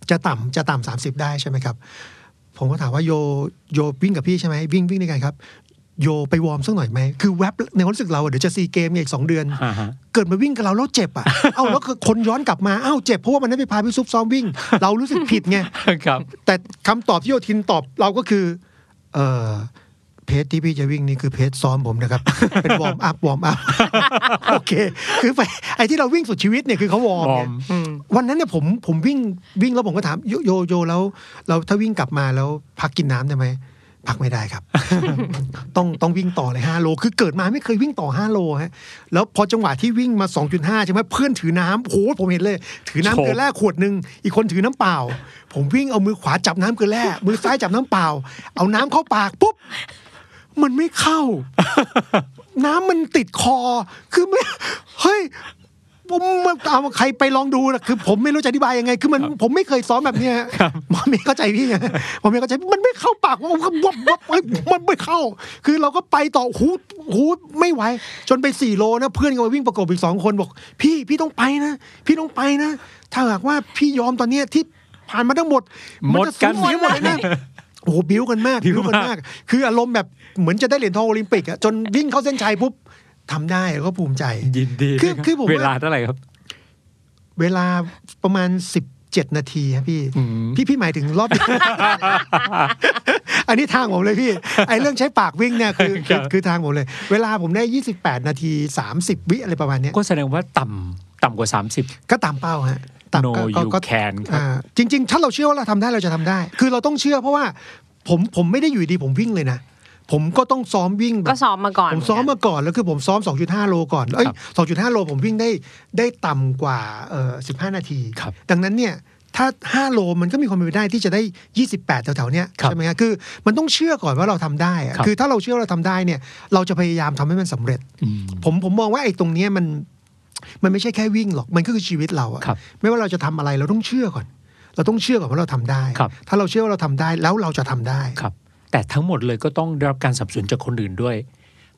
จะต่ำจะต่ำสามสิบได้ใช่ไหมครับผมก็ถามว่าโยโยวิ่งกับพี่ใช่ไหมวิ่งวิ่งด้วยกันครับโยไปวอร์มสักหน่อยไหมคือแวบในความรู้สึกเราเดี๋ยวจะซีเกมอีกสองเดือนเกิดมาวิ่งกับเราแล้วเจ็บอ่ะเอ้าแล้วคือคนย้อนกลับมาเอ้าเจ็บเพราะว่ามันไม่ไปพาพี่ซุปซ้อมวิ่งเรารู้สึกผิดไงแต่คำตอบที่โยทินตอบเราก็คือเออเพจที่พี่จะวิ่งนี่คือเพจซ้อมผมนะครับเป็นวอร์มอัพวอร์มอัพโอเคคือไปไอ้ที่เราวิ่งสุดชีวิตเนี่ยคือเขาวอร์มวันนั้นเนี่ยผมผมวิ่งวิ่งแล้วผมก็ถามโยโยแล้วเราถ้าวิ่งกลับมาแล้วพักกินน้ำได้ไหมพักไม่ได้ครับต้องต้องวิ่งต่อเลยห้าโลคือเกิดมาไม่เคยวิ่งต่อห้าโลฮะแล้วพอจังหวะที่วิ่งมา สองจุดห้า ใช่ไหมเพื่อนถือน้ำโอ้โหผมเห็นเลยถือน้ำเกลือแร่ขวดนึงอีกคนถือน้ำเปล่าผมวิ่งเอามือขวาจับน้ำเกลือแร่มือซ้ายจับน้ำเปล่าเอาน้ำเข้าปากปุ๊บมันไม่เข้าน้ำมันติดคอคือไม่เฮ้ยผมเอาใครไปลองดูนะคือผมไม่รู้จะอธิบายยังไงคือมันผมไม่เคยซ้อมแบบนี้ผมไม่เข้าใจพี่ผมไม่เข้าใจมันไม่เข้าปากว่ามันไม่เข้าคือเราก็ไปต่อหูหูไม่ไหวจนไปสี่โลนะเพื่อนก็มาวิ่งประกบอีกสองคนบอกพี่พี่ต้องไปนะพี่ต้องไปนะถ้าหากว่าพี่ยอมตอนนี้ที่ผ่านมาทั้งหมดมันจะสูญเสียหมดเลยนะโอ้บิ้วกันมากบิ้วกันมากคืออารมณ์แบบเหมือนจะได้เหรียญทองโอลิมปิกอะจนวิ่งเข้าเส้นชัยปุ๊บทำได้แล้วก็ภูมิใจยินดีคือคือผมเวลาเท่าไหร่ครับเวลาประมาณสิบเจ็ดนาทีครับพี่พี่พี่หมายถึงรอบ อันนี้ทางผมเลยพี่ไอ้เรื่องใช้ปากวิ่งเนี่ยคือ คือ คือทางผมเลยเวลาผมได้ยี่สิบแปดนาทีสามสิบวิอะไรประมาณนี้ก็แสดงว่าต่ำต่ำกว่าสามสิบก็ตามเป้าฮะต่ำก็แคนจริงๆถ้าเราเชื่อว่าเราทำได้เราจะทำได้คือเราต้องเชื่อเพราะว่าผมผมไม่ได้อยู่ดีผมวิ่งเลยนะผมก็ต้องซ้อมวิ่งก็ซ้อมมาก่อนผมซ้อมมาก่อนแล้วคือผมซ้อม สองจุดห้า โลก่อนเอ้ย สองจุดห้า โลผมวิ่งได้ได้ต่ำกว่าเอ่อสิบห้านาทีดังนั้นเนี่ยถ้าห้าโลมันก็มีความเป็นไปได้ที่จะได้ยี่สิบแปดแถวๆเนี้ยใช่มั้ยฮะคือมันต้องเชื่อก่อนว่าเราทำได้คือถ้าเราเชื่อเราทำได้เนี่ยเราจะพยายามทำให้มันสำเร็จผมผมมองว่าไอ้ตรงเนี้ยมันมันไม่ใช่แค่วิ่งหรอกมันก็คือชีวิตเราอะไม่ว่าเราจะทำอะไรเราต้องเชื่อก่อนเราต้องเชื่อก่อนว่าเราทำได้ถ้าเราเชื่อว่าเราทำได้แล้วเราจะทำได้แต่ทั้งหมดเลยก็ต้องได้รับการสนับสนุนจากคนอื่นด้วย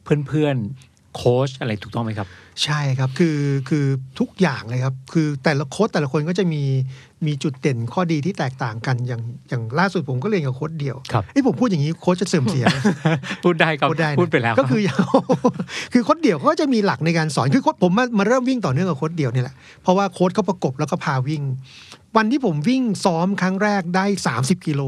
เพื่อนๆโค้ชอะไรถูกต้องไหมครับใช่ครับคือคือทุกอย่างเลยครับคือแต่ละโค้ชแต่ละคนก็จะมีมีจุดเด่นข้อดีที่แตกต่างกันอย่างอย่างล่าสุดผมก็เรียนกับโค้ชเดี่ยวไอ้ผมพูดอย่างนี้โค้ชจะเสื่อมเสีย พูดได้ครับพูดไปแล้วก็คือ คือโค้ชเดี่ยวเขาจะมีหลักในการสอนคือโค้ชผมมามาเริ่มวิ่งต่อเนื่องกับโค้ชเดี่ยวนี่แหละเพราะว่าโค้ชเขาประกบแล้วก็พาวิ่งวันที่ผมวิ่งซ้อมครั้งแรกได้สามสิบกิโล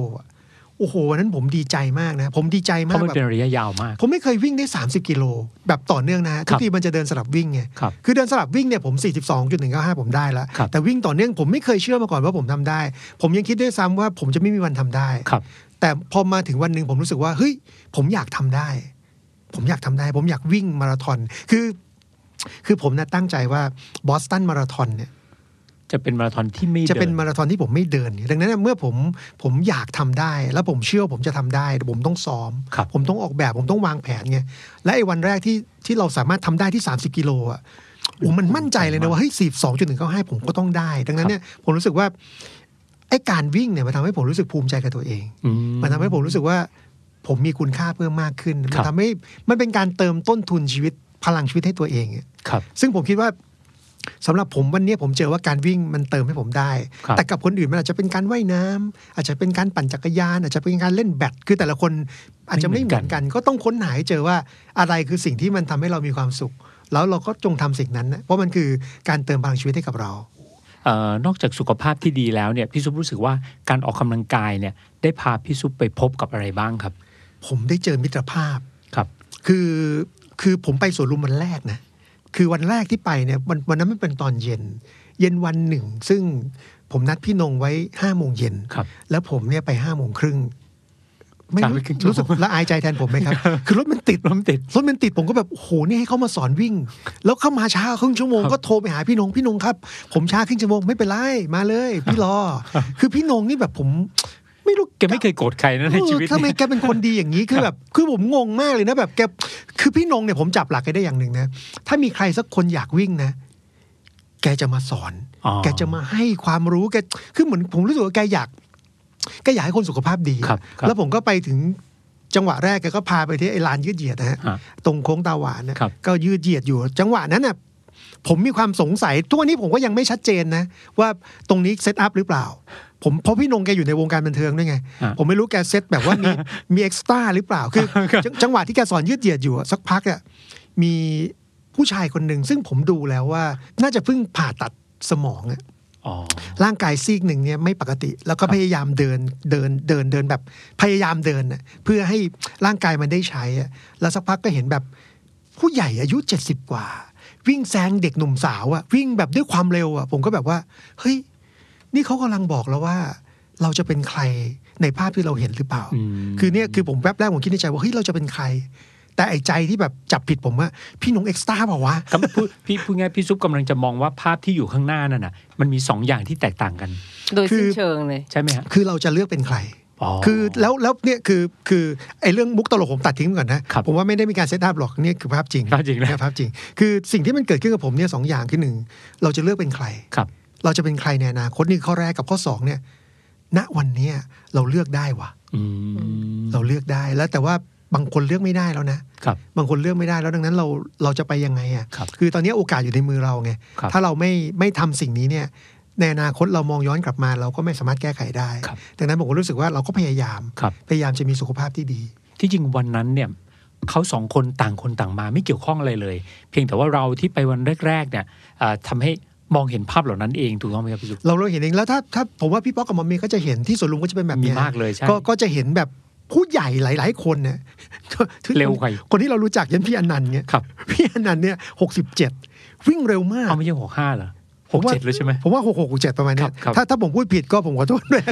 โอ้โหวันนั้นผมดีใจมากนะผมดีใจมากแบบเป็นระยะยาวมากผมไม่เคยวิ่งได้สามสิบกิโลแบบต่อเนื่องนะทุกทีมันจะเดินสลับวิ่งไงคือเดินสลับวิ่งเนี่ยผม สี่สิบสองจุดหนึ่งเก้าห้า ผมได้แล้วแต่วิ่งต่อเนื่องผมไม่เคยเชื่อมาก่อนว่าผมทำได้ผมยังคิดด้วยซ้ำว่าผมจะไม่มีวันทำได้แต่พอมาถึงวันนึงผมรู้สึกว่าเฮ้ยผมอยากทำได้ผมอยากทำได้ผมอยากวิ่งมาราธอนคือคือผมนะตั้งใจว่าบอสตันมาราธอนเนี่ยจะเป็นมาราธอนที่ไม่จะเป็นมาราธอนที่ผมไม่เดินดังนั้นเมื่อผมผมอยากทำได้แล้วผมเชื่อผมจะทำได้ผมต้องซ้อมผมต้องออกแบบผมต้องวางแผนไงและไอ้วันแรกที่ที่เราสามารถทำได้ที่สามสิบกิโลอ่ะโอ้มันมั่นใจเลยนะว่าเฮ้ย สี่สิบสองจุดหนึ่งเก้าห้า ผมก็ต้องได้ดังนั้นเนี่ยผมรู้สึกว่าไอ้การวิ่งเนี่ยมันทำให้ผมรู้สึกภูมิใจกับตัวเองมันทำให้ผมรู้สึกว่าผมมีคุณค่าเพิ่มมากขึ้นมันทำให้มันเป็นการเติมต้นทุนชีวิตพลังชีวิตให้ตัวเองซึ่งผมคิดว่าสำหรับผมวันนี้ผมเจอว่าการวิ่งมันเติมให้ผมได้แต่กับคนอื่นมันอาจจะเป็นการว่ายน้ำอาจจะเป็นการปั่นจักรยานอาจจะเป็นการเล่นแบดคือแต่ละคนอาจจะไม่เหมือนกันก็ต้องค้นหาให้เจอว่าอะไรคือสิ่งที่มันทำให้เรามีความสุขแล้วเราก็จงทำสิ่งนั้นนะเพราะมันคือการเติมพลังชีวิตให้กับเราเอ่อนอกจากสุขภาพที่ดีแล้วเนี่ยพี่ซุปรู้สึกว่าการออกกำลังกายเนี่ยได้พาพี่ซุปไปพบกับอะไรบ้างครับผมได้เจอมิตรภาพครับคือคือผมไปสวนลุมวันแรกนะคือวันแรกที่ไปเนี่ยวันวันนั้นมันเป็นตอนเย็นเย็นวันหนึ่งซึ่งผมนัดพี่นงไว้ห้าโมงเย็นแล้วผมเนี่ยไปห้าโมงครึ่ง ไม่รู้สึกละอายใจแทนผมไหมครับคือรถมันติดรถมันติดรถมันติดผมก็แบบโอ้โหนี่ให้เขามาสอนวิ่งแล้วเข้ามาช้าครึ่งชั่วโมงก็โทรไปหาพี่นงพี่นงครับผมช้าครึ่งชั่วโมงไม่เป็นไรมาเลยพี่รอคือพี่นงนี่แบบผมไม่รู้แกไม่เคยโกรธใครนะในชีวิตทำไมแกเป็นคนดีอย่างนี้คือแบบคือผมงงมากเลยนะแบบแกคือพี่นงเนี่ยผมจับหลักได้อย่างหนึ่งนะถ้ามีใครสักคนอยากวิ่งนะแกจะมาสอนแกจะมาให้ความรู้แกคือเหมือนผมรู้สึกว่าแกอยากแกอยากให้คนสุขภาพดีแล้วผมก็ไปถึงจังหวะแรกแกก็พาไปที่ไอ้ลานยืดเหยียดนะฮะตรงโค้งตาหวานนะก็ยืดเหยียดอยู่จังหวะนั้นน่ะผมมีความสงสัยทุกวันนี้ผมก็ยังไม่ชัดเจนนะว่าตรงนี้เซตอัพหรือเปล่าผมเพราะพี่นงแกอยู่ในวงการบันเทิงด้วยไงผมไม่รู้แกเซตแบบว่ามีมีเอ็กซ์ตร้าหรือเปล่าคือจังหวะที่แกสอนยืดเหยียดอยู่สักพักอ่ะมีผู้ชายคนหนึ่งซึ่งผมดูแล้วว่าน่าจะเพิ่งผ่าตัดสมองอ่ะร่างกายซีกหนึ่งเนี่ยไม่ปกติแล้วก็พยายามเดินเดินเดินเดินแบบพยายามเดินอ่ะเพื่อให้ร่างกายมันได้ใช้อ่ะแล้วสักพักก็เห็นแบบผู้ใหญ่อายุเจ็ดสิบกว่าวิ่งแซงเด็กหนุ่มสาวอ่ะวิ่งแบบด้วยความเร็วอ่ะผมก็แบบว่าเฮ้ยนี่เขากำลังบอกแล้วว่าเราจะเป็นใครในภาพที่เราเห็นหรือเปล่าคือเนี่ยคือผมแวบแรกผมคิดในใจว่าเฮ้ยเราจะเป็นใครแต่ไอ้ใจที่แบบจับผิดผมว่าพี่นงเอ็กซ์ตร้าเปล่าวะพี่พูดง่ายพี่ซุปกำลังจะมองว่าภาพที่อยู่ข้างหน้านั่นน่ะมันมีสองอย่างที่แตกต่างกันโดยสิ้นเชิงเลยใช่ไหมฮะคือเราจะเลือกเป็นใครคือแล้วแล้วเนี่ยคือคือไอ้เรื่องมุกตลกผมตัดทิ้งก่อนนะผมว่าไม่ได้มีการเซตอัพหรอกนี่คือภาพจริงภาพจริงนะภาพจริงคือสิ่งที่มันเกิดขึ้นกับผมเนี่ยสองอย่างคือหนึ่งเราจะเลือกเป็นใครเราจะเป็นใครในอนาคตนี่ข้อแรกกับข้อสองเนี่ยณวันนี้เราเลือกได้วะเราเลือกได้แล้วแต่ว่าบางคนเลือกไม่ได้แล้วนะ บ, บางคนเลือกไม่ได้แล้วดังนั้นเราเราจะไปยังไงอ่ะ ค, คือตอนนี้โอกาสอยู่ในมือเราไงถ้าเราไม่ไม่ทำสิ่งนี้เนี่ยในอนาคตเรามองย้อนกลับมาเราก็ไม่สามารถแก้ไขได้ดังนั้นผมก็รู้สึกว่าเราก็พยายามพยายามจะมีสุขภาพที่ดีที่จริงวันนั้นเนี่ยเขาสองคนต่างคนต่างมาไม่เกี่ยวข้องอะไรเลยเพียงแต่ว่าเราที่ไปวันแรกๆเนี่ยทำให้มองเห็นภาพเหล่านั้นเองถูกต้องไหมครับพี่สุเราเราเห็นเองแล้วถ้าถ้าผมว่าพี่ป๊อกกับมัมมี่ก็จะเห็นที่สวนลุมก็จะเป็นแบบนี้มากเลยใช่ก็จะเห็นแบบผู้ใหญ่หลายๆคนเนี่ยเร็วใครคนที่เรารู้จักยันพี่อนันต์เนี่ยพี่อนันต์เนี่ยหกสิบเจ็ดวิ่งเร็วมากเขาไม่ใช่หกห้าเหรอหกเจ็ดเลยใช่ไหมผมว่าหกหกหกเจ็ดประมาณนี้ถ้าถ้าผมพูดผิดก็ผมขอโทษด้วย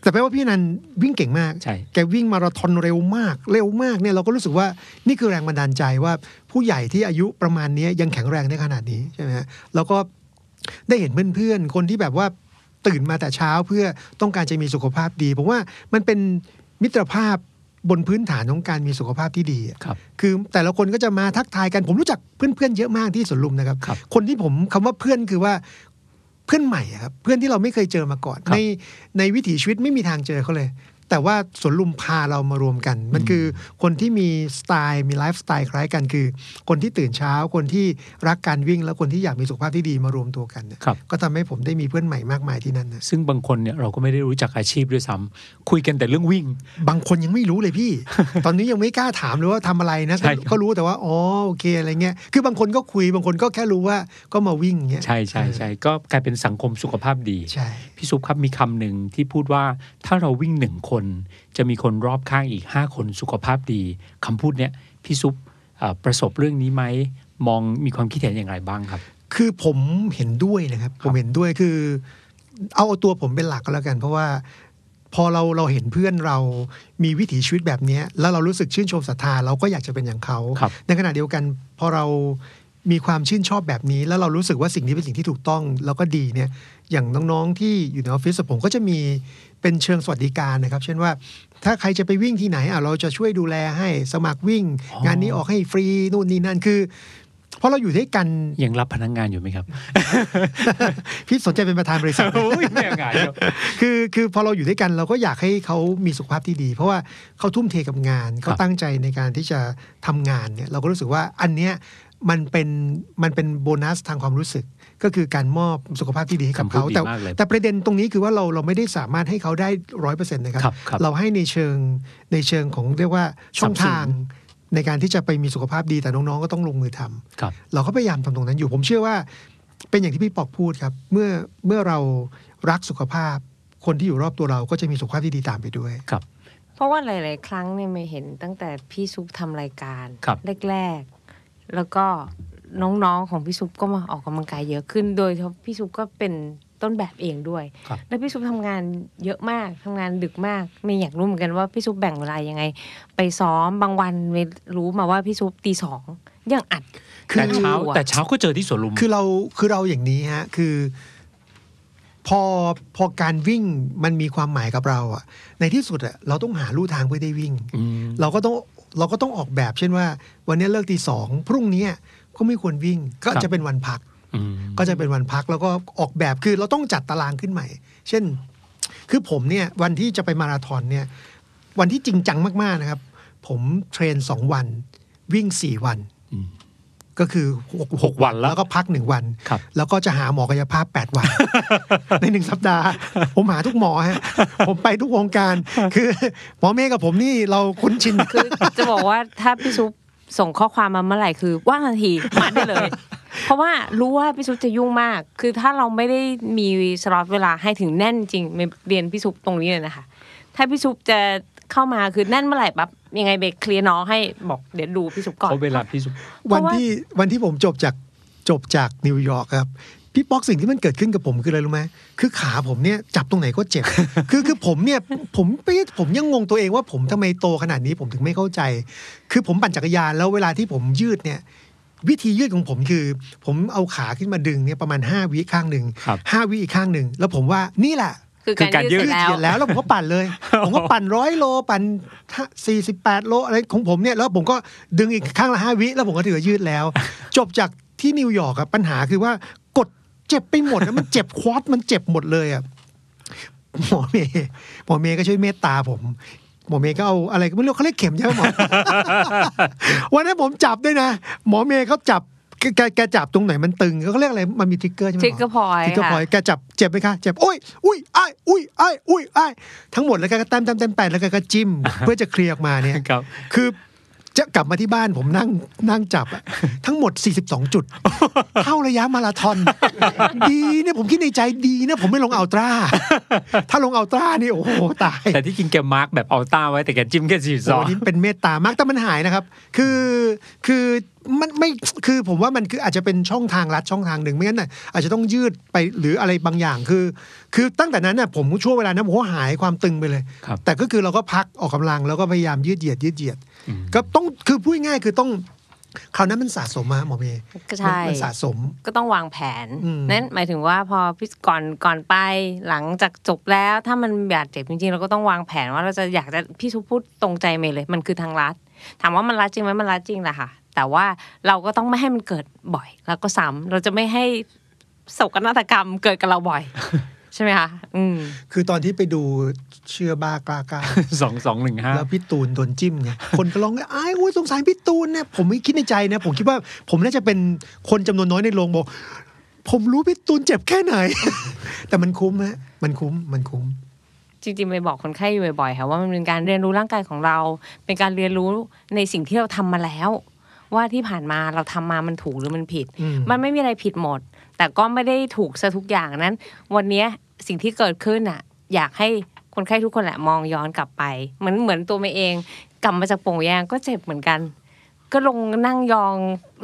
แต่แปลว่าพี่อนันต์วิ่งเก่งมากแกวิ่งมาราธอนเร็วมากเร็วมากเนี่ยเราก็รู้สึกว่านี่คือแรงบันดาลใจว่าผู้ใหญ่ที่อายุประมาณนี้ยังแข็งแรงได้ขนาดนี้ใช่ไหมแล้วก็ได้เห็นเพื่อนๆคนที่แบบว่าตื่นมาแต่เช้าเพื่อต้องการจะมีสุขภาพดีผมว่ามันเป็นมิตรภาพบนพื้นฐานของการมีสุขภาพที่ดีครับคือแต่ละคนก็จะมาทักทายกันผมรู้จักเพื่อนๆเยอะมากที่สวนลุมนะครับ ครับคนที่ผมคำว่าเพื่อนคือว่าเพื่อนใหม่ครับเพื่อนที่เราไม่เคยเจอมาก่อนในในวิถีชีวิตไม่มีทางเจอเขาเลยแต่ว่าสวนลุมพาเรามารวมกันมันคือคนที่มีสไตล์มีไลฟ์สไตล์คล้ายกันคือคนที่ตื่นเช้าคนที่รักการวิ่งและคนที่อยากมีสุขภาพที่ดีมารวมตัวกันก็ทำให้ผมได้มีเพื่อนใหม่มากมายที่นั่นนะซึ่งบางคนเนี่ยเราก็ไม่ได้รู้จักอาชีพด้วยซ้ำคุยกันแต่เรื่องวิ่งบางคนยังไม่รู้เลยพี่ ตอนนี้ยังไม่กล้าถามเลยว่าทำอะไรนะ ก็รู้แต่ว่าอ๋อโอเคอะไรเงี้ยคือบางคนก็คุยบางคนก็แค่รู้ว่าก็มาวิ่งเงี้ยใช่ใช่ใช่ก็กลายเป็นสังคมสุขภาพดีพี่ซุปครับมีคำหนึ่งที่พูดว่าถ้าเราวิ่งหนึ่งคนจะมีคนรอบข้างอีกห้าคนสุขภาพดีคำพูดเนี้ยพี่ซุปประสบเรื่องนี้ไหมมองมีความคิดเห็นอย่างไรบ้างครับคือผมเห็นด้วยนะครับผมเห็นด้วยคือเอาตัวผมเป็นหลักก็แล้วกันเพราะว่าพอเราเราเห็นเพื่อนเรามีวิถีชีวิตแบบนี้แล้วเรารู้สึกชื่นชมศรัทธาเราก็อยากจะเป็นอย่างเขาในขณะเดียวกันพอเรามีความชื่นชอบแบบนี้แล้วเรารู้สึกว่าสิ่งนี้เป็นสิ่งที่ถูกต้องแล้วก็ดีเนี่ยอย่างน้องๆที่อยู่ในออฟฟิศผมก็จะมีเป็นเชิงสวัสดิการนะครับเช่นว่าถ้าใครจะไปวิ่งที่ไหนอ่ะเราจะช่วยดูแลให้สมัครวิ่งงานนี้ออกให้ฟรีนู่นนี่นั่นคือเพราะเราอยู่ด้วยกันยังรับพนักงานอยู่ไหมครับ พี่สนใจเป็นประธานบริษัท ไม่เอางานแล้วคือคือพอเราอยู่ด้วยกันเราก็อยากให้เขามีสุขภาพที่ดีเพราะว่าเขาทุ่มเทกับงานเขาตั้งใจในการที่จะทำงานเนี่ยเราก็รู้สึกว่าอันเนี้ยมันเป็นมันเป็นโบนัสทางความรู้สึกก็คือการมอบสุขภาพที่ดีให้กับเขาแต่แต่ประเด็นตรงนี้คือว่าเราเราไม่ได้สามารถให้เขาได้ ร้อยเปอร์เซ็นต์ นะครับเราให้ในเชิงในเชิงของเรียกว่าช่องทางในการที่จะไปมีสุขภาพดีแต่น้องๆก็ต้องลงมือทำเราก็พยายามทำตรงนั้นอยู่ผมเชื่อว่าเป็นอย่างที่พี่ปอกพูดครับเมื่อเมื่อเรารักสุขภาพคนที่อยู่รอบตัวเราก็จะมีสุขภาพที่ดีตามไปด้วยเพราะว่าหลายๆครั้งเนี่ยไม่เห็นตั้งแต่พี่ซุปทำรายการแรกแล้วก็น้องๆของพี่ซุปก็มาออกกำลังกายเยอะขึ้นโดยที่พี่ซุปก็เป็น ต้นแบบเองด้วยแล้วพี่ซุปทำงานเยอะมากทำงานดึกมากไม่อยากรู้เหมือนกันว่าพี่ซุปแบ่งเวลายังไงไปซ้อมบางวันไม่รู้มาว่าพี่ซุปตีสองยังอัดแต่เช้าแต่เช้าก็เจอที่สวนลุมคือเราคือเราอย่างนี้ฮะคือพอพอการวิ่งมันมีความหมายกับเราอะในที่สุดอะเราต้องหาลู่ทางเพื่อได้วิ่งเราก็ต้องเราก็ต้องออกแบบเช่นว่าวันนี้เลิกตีสองพรุ่งนี้ก็ไม่ควรวิ่งก็จะเป็นวันพักก็จะเป็นวันพักแล้วก็ออกแบบคือเราต้องจัดตารางขึ้นใหม่เช่นคือผมเนี่ยวันที่จะไปมาราธอนเนี่ยวันที่จริงจังมากๆนะครับผมเทรนสองวันวิ่งสี่วันก็คือหกวันแล้วก็พักหนึ่งวันแล้วก็จะหาหมอกายภาพแปดวันในหนึ่งสัปดาห์ผมหาทุกหมอฮะผมไปทุกวงการคือหมอเมฆกับผมนี่เราคุ้นชินคือจะบอกว่าถ้าพี่ซุปส่งข้อความมาเมื่อไหร่คือว่างทันทีมาได้เลยเพราะว่ารู้ว่าพี่ซุปจะยุ่งมากคือถ้าเราไม่ได้มีสล็อตเวลาให้ถึงแน่นจริงเรียนพี่ซุปตรงนี้เลยนะคะถ้าพี่ซุปจะเข้ามาคือแน่นเมื่อไหร่ปั๊บยังไงเบรกเคลียร์น้องให้บอกเดี๋ยวดูพี่ซุปก่อนเขาเวลาพี่ซุปวันที่วันที่ผมจบจากจบจากนิวยอร์กครับพี่ป๊อกสิ่งที่มันเกิดขึ้นกับผมคืออะไรรู้ไหมคือขาผมเนี่ยจับตรงไหนก็เจ็บ คือคือผมเนี่ยผมผมยังงงตัวเองว่าผมทำไมโตขนาดนี้ผมถึงไม่เข้าใจคือผมปั่นจักรยานแล้วเวลาที่ผมยืดเนี่ยวิธียืดของผมคือผมเอาขาขึ้นมาดึงเนี่ยประมาณห้าวิข้างหนึ่งห้าวิอีกข้างหนึ่งแล้วผมว่านี่แหละคือการยืดเหยียดแล้วแล้วผมก็ปั่นเลยผมก็ปั่นร้อยโลปั่นสี่สิบแปดโลอะไรของผมเนี่ยแล้วผมก็ดึงอีกข้างละห้าวิแล้วผมก็ถือยืดแล้วจบจากที่นิวยอร์กครับปัญหาคือว่ากดเจ็บไปหมดแล้วมันเจ็บควอดมันเจ็บหมดเลยอ่ะหมอเมย์หมอเมย์ก็ช่วยเมตตาผมหมอเมย์ก็เอาอะไรก็ไม่รู้เขาเรียกเข็มใช่ไหมหมอวันนั้นผมจับด้วยนะหมอเมย์เขาจับแกแกจับตรงไหนมันตึงเขาเรียกอะไรมันมีทริกเกอร์ใช่ไหมทริกเกอร์พอยทริกเกอร์พอยแกจับเจ็บไหมคะเจ็บโอ้ยอุ้ยอ้ายอุ้ยอ้ายอุ้ยอ้ายทั้งหมดแล้วแกก็แต้มแต้มแต้มแปดแล้วแกก็จิ้มเพื่อจะเคลียร์ออกมาเนี่ยคือจะกลับมาที่บ้านผมนั่งนั่งจับอะทั้งหมดสี่สิบสองจุดเท่าระยะมาราธอนดีเนี่ยผมคิดในใจดีนะผมไม่ลงอัลตร้าถ้าลงอัลตร้านี่โอ้โหตายแต่ที่จริงแกมาร์กแบบอัลตร้าไว้แต่แกจิ้มแค่สี่สิบสองนี่เป็นเมตตามากแต่มันหายนะครับคือคือมันไม่คือผมว่ามันคืออาจจะเป็นช่องทางลัดช่องทางหนึ่งไม่งั้นน่ะอาจจะต้องยืดไปหรืออะไรบางอย่างคือคือตั้งแต่นั้นน่ะผมช่วงเวลานั้นผมก็หายความตึงไปเลยแต่ก็คือเราก็พักออกกำลังแล้วก็พยายามยืดเหยียดยืดเหยียดก็ต้องคือพูดง่ายคือต้องคราวนั้นมันสะสมมาหมอเมย์มันสะสมก็ต้องวางแผนนั้นหมายถึงว่าพอพี่ก่อนก่อนไปหลังจากจบแล้วถ้ามันบาดเจ็บจริงๆเราก็ต้องวางแผนว่าเราจะอยากจะพี่ชุพูดตรงใจเมย์เลยมันคือทางลัดถามว่ามันลัดจริงไหมมันลัดจริงแหละค่ะแต่ว่าเราก็ต้องไม่ให้มันเกิดบ่อยแล้วก็ซ้ำเราจะไม่ให้โศกนาฏกรรมเกิดกับเราบ่อย ใช่ไหมคะอืมคือตอนที่ไปดูเชื่อบ้ากล้ากล้าสองสองหนึ่งห้าแล้วพี่ตูนโดนจิ้มไง คนก็ร้องไอ้โอ้ยสงสารพี่ตูนเนี่ยผมไม่คิดในใจนะผมคิดว่าผมน่าจะเป็นคนจำนวนน้อยในโรงบอกผมรู้พี่ตูนเจ็บแค่ไหน แต่มันคุ้มฮะมันคุ้มมันคุ้มจริงๆไปบอกคนไข้อยู่บ่อยๆค่ะว่ามันเป็นการเรียนรู้ร่างกายของเราเป็นการเรียนรู้ในสิ่งที่เราทำมาแล้วว่าที่ผ่านมาเราทำมามันถูกหรือมันผิดมันไม่มีอะไรผิดหมดแต่ก็ไม่ได้ถูกซะทุกอย่างนั้นวันนี้สิ่งที่เกิดขึ้นอ่ะอยากให้คนไข้ทุกคนแหละมองย้อนกลับไปเหมือนเหมือนตัวเมย์เองกลับมาจากโป่งแยงก็เจ็บเหมือนกันก็ลงนั่งยอง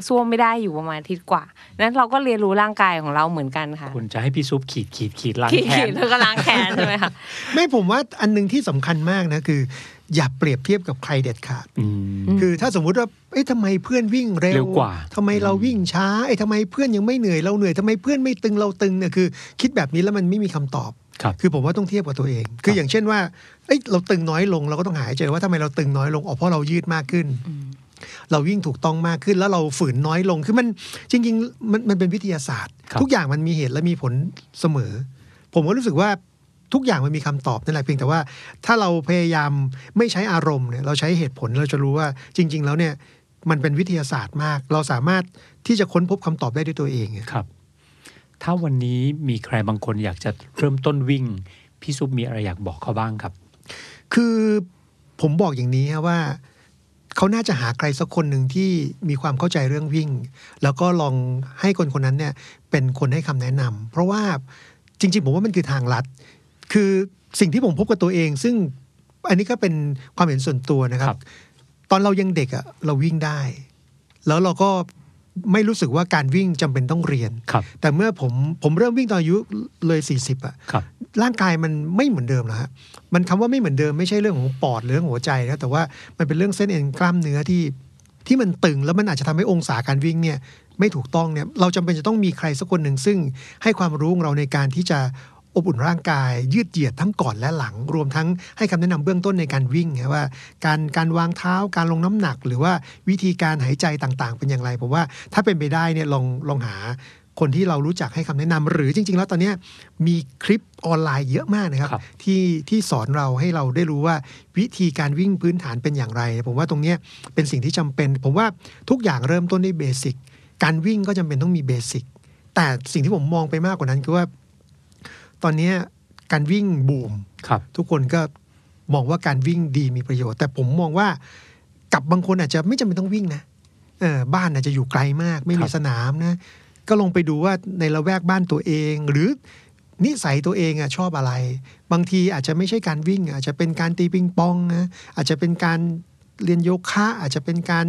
ซ่วมไม่ได้อยู่ประมาณอาทิตย์กว่านั้นเราก็เรียนรู้ร่างกายของเราเหมือนกันค่ะคุณจะให้พี่ซุปขีดขีดขีดล้างแขนแล้วก็ล้างแขนใช่ไหมคะไม่ผมว่าอันนึงที่สำคัญมากนะคืออย่าเปรียบเทียบกับใครเด็ดขาดคือถ้าสมมุติว่าเอ๊ะทำไมเพื่อนวิ่งเร็วกว่าทำไมเราวิ่งช้าเอ๊ะทำไมเพื่อนยังไม่เหนื่อยเราเหนื่อยทำไมเพื่อนไม่ตึงเราตึงเนี่ยคือคิดแบบนี้แล้วมันไม่มีคำตอบคือผมว่าต้องเทียบกับตัวเองคืออย่างเช่นว่าเอ๊ะเราตึงน้อยลงเราก็ต้องหาใจว่าทำไมเราตึงน้อยลงอ๋อเพราะเรายืดมากขึ้นเราวิ่งถูกต้องมากขึ้นแล้วเราฝืนน้อยลงคือมันจริงๆมันมันเป็นวิทยาศาสตร์ทุกอย่างมันมีเหตุและมีผลเสมอผมก็รู้สึกว่าทุกอย่างมันมีคำตอบนั่นแหละเพียงแต่ว่าถ้าเราพยายามไม่ใช้อารมณ์เนี่ยเราใช้เหตุผลเราจะรู้ว่าจริงๆแล้วเนี่ยมันเป็นวิทยาศาสตร์มากเราสามารถที่จะค้นพบคำตอบได้ด้วยตัวเองครับถ้าวันนี้มีใครบางคนอยากจะเริ่มต้นวิ่งพี่ซุปมีอะไรอยากบอกเขาบ้างครับคือผมบอกอย่างนี้ครับว่าเขาน่าจะหาใครสักคนหนึ่งที่มีความเข้าใจเรื่องวิ่งแล้วก็ลองให้คนคนนั้นเนี่ยเป็นคนให้คำแนะนำเพราะว่าจริงๆผมว่ามันคือทางลัดคือสิ่งที่ผมพบกับตัวเองซึ่งอันนี้ก็เป็นความเห็นส่วนตัวนะครับตอนเรายังเด็กอะเราวิ่งได้แล้วเราก็ ไม่รู้สึกว่าการวิ่งจำเป็นต้องเรียนแต่เมื่อผมผมเริ่มวิ่งตอนอายุเลยสี่สิบอ่ะร่างกายมันไม่เหมือนเดิมแล้วฮะมันคำว่าไม่เหมือนเดิมไม่ใช่เรื่องของปอดหรือหัวใจนะแต่ว่ามันเป็นเรื่องเส้นเอ็นกล้ามเนื้อที่ที่มันตึงแล้วมันอาจจะทำให้องศาการวิ่งเนี่ยไม่ถูกต้องเนี่ยเราจำเป็นจะต้องมีใครสักคนหนึ่งซึ่งให้ความรู้เราในการที่จะอบอุ่นร่างกายยืดเหยียดทั้งก่อนและหลังรวมทั้งให้คำแนะนำเบื้องต้นในการวิ่งนะว่าการการวางเท้าการลงน้ำหนักหรือว่าวิธีการหายใจต่างๆเป็นอย่างไรผมว่าถ้าเป็นไปได้เนี่ยลองลองหาคนที่เรารู้จักให้คำแนะนำหรือจริงๆแล้วตอนนี้มีคลิปออนไลน์เยอะมากนะครับที่ที่สอนเราให้เราได้รู้ว่าวิธีการวิ่งพื้นฐานเป็นอย่างไรผมว่าตรงนี้เป็นสิ่งที่จำเป็นผมว่าทุกอย่างเริ่มต้นด้วยเบสิกการวิ่งก็จำเป็นต้องมีเบสิกแต่สิ่งที่ผมมองไปมากกว่านั้นคือว่าตอนนี้การวิ่งบูมทุกคนก็มองว่าการวิ่งดีมีประโยชน์แต่ผมมองว่ากับบางคนอาจจะไม่จำเป็นต้องวิ่งนะเออบ้านอาจจะอยู่ไกลมากไม่มีสนามนะก็ลงไปดูว่าในละแวกบ้านตัวเองหรือนิสัยตัวเองอ่ะชอบอะไรบางทีอาจจะไม่ใช่การวิ่งอาจจะเป็นการตีปิงปองนะอาจจะเป็นการเรียนโยคะอาจจะเป็นการ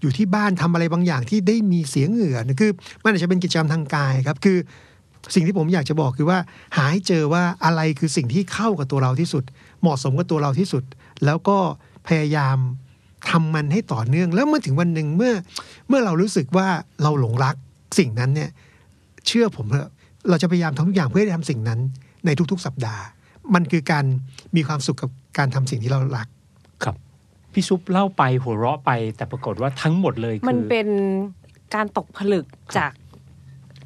อยู่ที่บ้านทำอะไรบางอย่างที่ได้มีเสียงเหงื่อคือมันอาจจะเป็นกิจกรรมทางกายครับคือสิ่งที่ผมอยากจะบอกคือว่าหาให้เจอว่าอะไรคือสิ่งที่เข้ากับตัวเราที่สุดเหมาะสมกับตัวเราที่สุดแล้วก็พยายามทำมันให้ต่อเนื่องแล้วเมื่อถึงวันหนึ่งเมื่อเมื่อเรารู้สึกว่าเราหลงรักสิ่งนั้นเนี่ยเชื่อผมเถอะเราจะพยายามทำทุกอย่างเพื่อให้ทำสิ่งนั้นในทุกๆสัปดาห์มันคือการมีความสุขกับการทำสิ่งที่เรารักครับพี่ซุปเล่าไปหัวเราะไปแต่ปรากฏว่าทั้งหมดเลยมันเป็นการตกผลึกจาก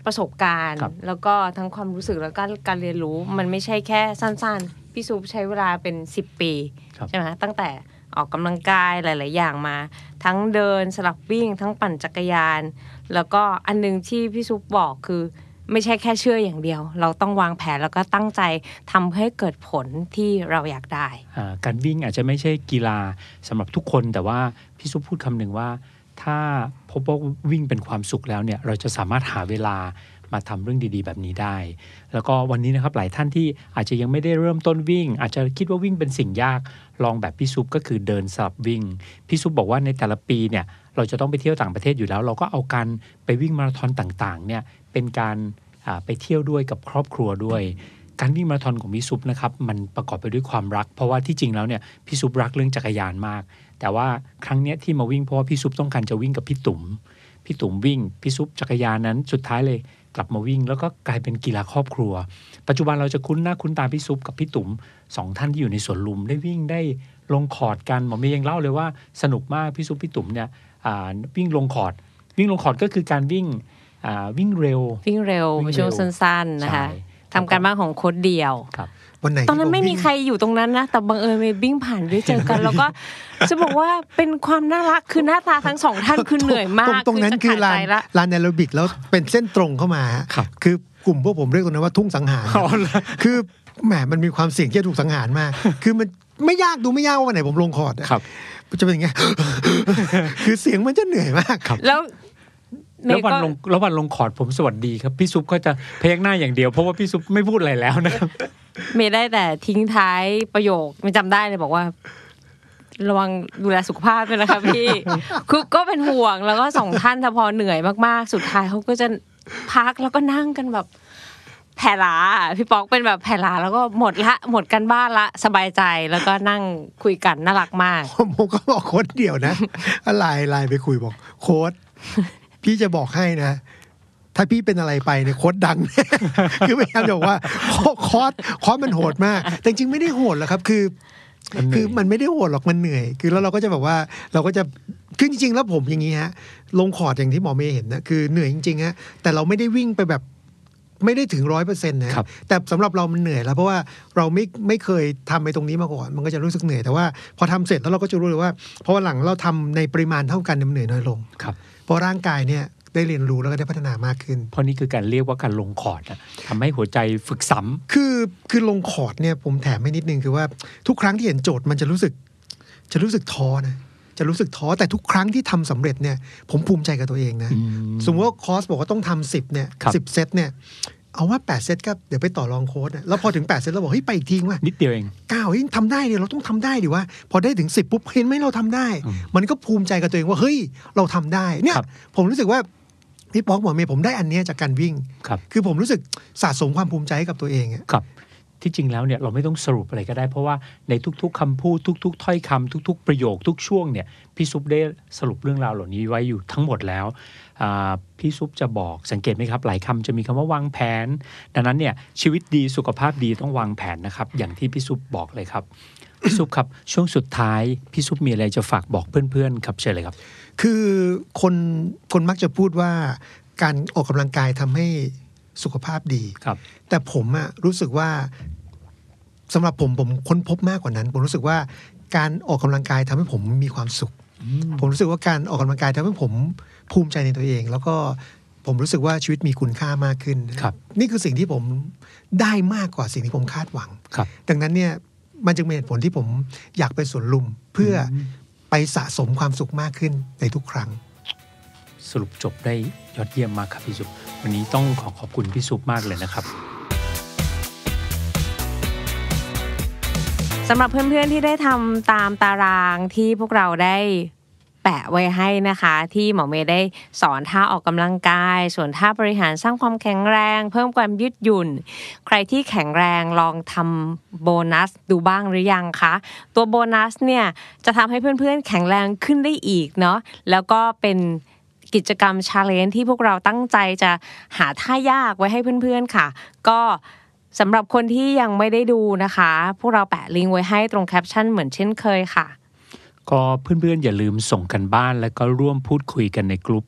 ประสบการณ์แล้วก็ทั้งความรู้สึกแล้วก็การเรียนรู้มันไม่ใช่แค่สั้นๆพี่ซุปใช้เวลาเป็นสิบปีใช่ไหมตั้งแต่ออกกำลังกายหลายๆอย่างมาทั้งเดินสลับวิ่งทั้งปั่นจักรยานแล้วก็อันนึงที่พี่ซุปบอกคือไม่ใช่แค่เชื่ออย่างเดียวเราต้องวางแผนแล้วก็ตั้งใจทำให้เกิดผลที่เราอยากได้การวิ่งอาจจะไม่ใช่กีฬาสำหรับทุกคนแต่ว่าพี่ซุปพูดคำหนึ่งว่าถ้าพบว่าวิ่งเป็นความสุขแล้วเนี่ยเราจะสามารถหาเวลามาทำเรื่องดีๆแบบนี้ได้แล้วก็วันนี้นะครับหลายท่านที่อาจจะยังไม่ได้เริ่มต้นวิ่งอาจจะคิดว่าวิ่งเป็นสิ่งยากลองแบบพี่ซุปก็คือเดินสลับวิ่งพี่ซุปบอกว่าในแต่ละปีเนี่ยเราจะต้องไปเที่ยวต่างประเทศอยู่แล้วเราก็เอาการไปวิ่งมาราธอนต่างๆเนี่ยเป็นการไปเที่ยวด้วยกับครอบครัวด้วยการวิ่งมาราธอนของพี่ซุปนะครับมันประกอบไปด้วยความรักเพราะว่าที่จริงแล้วเนี่ยพี่ซุปรักเรื่องจักรยานมากแต่ว่าครั้งนี้ที่มาวิ่งเพราะว่าพี่ซุปต้องการจะวิ่งกับพี่ตุ๋มพี่ตุ๋มวิ่งพี่ซุปจักรยานนั้นสุดท้ายเลยกลับมาวิ่งแล้วก็กลายเป็นกีฬาครอบครัวปัจจุบันเราจะคุ้นหน้าคุ้นตาพี่ซุปกับพี่ตุ๋มสองท่านที่อยู่ในสวนลุมได้วิ่งได้ลงคอร์ดกันหมอเมย์ยังเล่าเลยว่าสนุกมากพี่ซุปพี่ตุ๋มเนี่ยวิ่งลงคอร์ดวิ่งลงคอร์ดก็คือการวิ่งวิ่งเร็ววิ่งเร็วช่วงสั้นๆนะคะทำการบ้านของโค้ชเดียวตอนนั้นไม่มีใครอยู่ตรงนั้นนะแต่บังเอิญไปวิ่งผ่านด้วยเจอกันแล้วก็จะบอกว่าเป็นความน่ารักคือหน้าตาทั้งสองท่านคือเหนื่อยมากตรงนั้นคือลานลานแอโรบิกแล้วเป็นเส้นตรงเข้ามาคือกลุ่มพวกผมเรียกตรงนั้นว่าทุ่งสังหารคือแหมมันมีความเสี่ยงที่จะถูกสังหารมากคือมันไม่ยากดูไม่ยากว่าไหนผมลงคอร์ดจะเป็นยังไงคือเสียงมันจะเหนื่อยมากแล้วแล้ววันลงแล้ววันลงคอร์ดผมสวัสดีครับพี่ซุปก็จะพยักหน้าอย่างเดียวเพราะว่าพี่ซุปไม่พูดอะไรแล้วนะครับเมย์ได้แต่ทิ้งท้ายประโยคไม่จำได้เลยบอกว่าระวังดูแลสุขภาพด้วยนะคะพี่คือก็เป็นห่วงแล้วก็สองท่านถ้าพอเหนื่อยมากๆสุดท้ายเขาก็จะพักแล้วก็นั่งกันแบบแผ่ลาพี่ป๊อกเป็นแบบแผ่ลาแล้วก็หมดละหมดกันบ้านละสบายใจแล้วก็นั่งคุยกันน่ารักมากผมก็บอกโค้ชเดียวนะไลน์ไลน์ไปคุยบอกโค้ชพี่จะบอกให้นะถ้าพี่เป็นอะไรไปเนี่ยโค้ชดังคือพยายามจะบอกว่าโค้ชโค้ชมันโหดมากแต่จริงไม่ได้โหดหรอกครับคือคือมันไม่ได้โหดหรอกมันเหนื่อยคือแล้วเราก็จะแบบว่าเราก็จะคือจริงๆแล้วผมอย่างนี้ฮะลงคอร์ดอย่างที่หมอเมย์เห็นนะคือเหนื่อยจริงๆฮะแต่เราไม่ได้วิ่งไปแบบไม่ได้ถึง ร้อยเปอร์เซ็นต์ นะแต่สำหรับเรามันเหนื่อยแล้วเพราะว่าเราไม่ไม่เคยทำไปตรงนี้มาก่อนมันก็จะรู้สึกเหนื่อยแต่ว่าพอทำเสร็จแล้วเราก็จะรู้เลยว่าเพราะว่าหลังเราทำในปริมาณเท่ากันมันเหนื่อยน้อยลงเพราะร่างกายเนี่ยได้เรียนรู้แล้วก็ได้พัฒนามากขึ้นเพราะนี่คือการเรียกว่าการลงคอร์ดทำให้หัวใจฝึกซ้ำคือคือลงคอร์ดเนี่ยผมแถมให้นิดนึงคือว่าทุกครั้งที่เห็นโจทย์มันจะรู้สึกจะรู้สึกท้อนะจะรู้สึกท้อแต่ทุกครั้งที่ทำสำเร็จเนี่ยผมภูมิใจกับตัวเองนะสมมติว่าคอร์สบอกว่าต้องทำสิบเนี่ยสิบเซตเนี่ยเอาว่าแปดเซตก็เดี๋ยวไปต่อรองโค้ชแล้วพอถึงแปดเซตเราบอกเฮ้ยไปอีกทีว่านิดเดียวเองก้าวเฮ้ยทำได้เนี่ยเราต้องทำได้ดิว่าพอได้ถึงสิบปุ๊บเห็นไหมเราทำได้มันก็ภูมิใจกับตัวเองว่าเฮ้ยเราทำได้เนี่ยผมรู้สึกว่า พี่ป๊อกบอกเมย์ผมได้อันนี้จากการวิ่งครับคือผมรู้สึกสะสมความภูมิใจให้กับตัวเองอ่ะครับที่จริงแล้วเนี่ยเราไม่ต้องสรุปอะไรก็ได้เพราะว่าในทุกๆคำพูดทุกๆถ้อยคำทุกๆประโยคทุกช่วงเนี่ยพี่ซุปได้สรุปเรื่องราวเหล่านี้ไว้อยู่ทั้งหมดแล้วพี่ซุปจะบอกสังเกตไหมครับหลายคำจะมีคำว่าวางแผนดังนั้นเนี่ยชีวิตดีสุขภาพดีต้องวางแผนนะครับอย่างที่พี่ซุปบอกเลยครับ พี่ซุปครับช่วงสุดท้ายพี่ซุปมีอะไรจะฝากบอกเพื่อนๆครับเชิญเลยครับคือคนคนมักจะพูดว่าการออกกำลังกายทำให้สุขภาพดีแต่ผมอะรู้สึกว่าสำหรับผมผมค้นพบมากกว่านั้นผมรู้สึกว่าการออกกำลังกายทำให้ผมมีความสุขผมรู้สึกว่าการออกกำลังกายทำให้ผมภูมิใจในตัวเองแล้วก็ผมรู้สึกว่าชีวิตมีคุณค่ามากขึ้นนี่คือสิ่งที่ผมได้มากกว่าสิ่งที่ผมคาดหวังดังนั้นเนี่ยมันจึงเป็นเหตุผลที่ผมอยากไปสวนลุมเพื่อไปสะสมความสุขมากขึ้นในทุกครั้งสรุปจบได้ยอดเยี่ยมมากครับพี่ซุปวันนี้ต้องขอขอบคุณพี่ซุปมากเลยนะครับสำหรับเพื่อนๆที่ได้ทำตามตารางที่พวกเราได้แปะไว้ให้นะคะที่หมอเมย์ได้สอนท่าออกกำลังกายส่วนท่าบริหารสร้างความแข็งแรงเพิ่มความยืดหยุ่นใครที่แข็งแรงลองทำโบนัสดูบ้างหรือยังคะตัวโบนัสเนี่ยจะทำให้เพื่อนๆแข็งแรงขึ้นได้อีกเนาะแล้วก็เป็นกิจกรรม challenge ที่พวกเราตั้งใจจะหาท่ายากไว้ให้เพื่อนๆค่ะก็สำหรับคนที่ยังไม่ได้ดูนะคะพวกเราแปะลิงก์ไว้ให้ตรงแคปชั่นเหมือนเช่นเคยค่ะก็เพื่อนๆอย่าลืมส่งกันบ้านแล้วก็ร่วมพูดคุยกันในกลุ่ม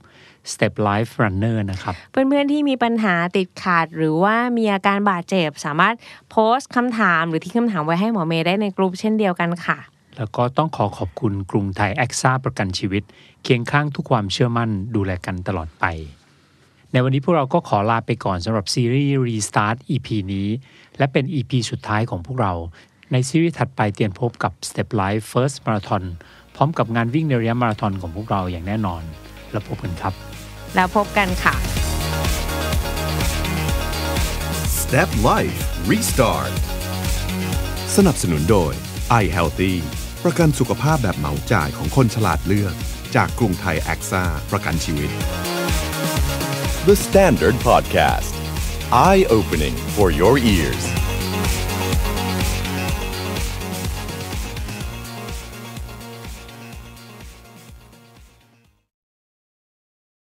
step life runner นะครับเพื่อนๆที่มีปัญหาติดขัดหรือว่ามีอาการบาดเจ็บสามารถโพสต์คำถามหรือทิ้งคำถามไว้ให้หมอเมย์ได้ในกลุ่มเช่นเดียวกันค่ะแล้วก็ต้องขอขอบคุณกรุงไทยแอ็กซ่าประกันชีวิตเคียงข้างทุกความเชื่อมั่นดูแลกันตลอดไปในวันนี้พวกเราก็ขอลาไปก่อนสำหรับซีรีส์ Restart อี พี นี้และเป็น อี พี สุดท้ายของพวกเราในซีรีส์ถัดไปเตรียมพบกับ Step Life First Marathon พร้อมกับงานวิ่งในระยะมาราธอนของพวกเราอย่างแน่นอนแล้วพบกันครับแล้วพบกันค่ะ Step Life Restart สนับสนุนโดยiHealthy ประกันสุขภาพแบบเหมาจ่ายของคนฉลาดเลือกจากกรุงไทยแอ็กซ่าประกันชีวิต The Standard Podcast Eye Opening for Your Ears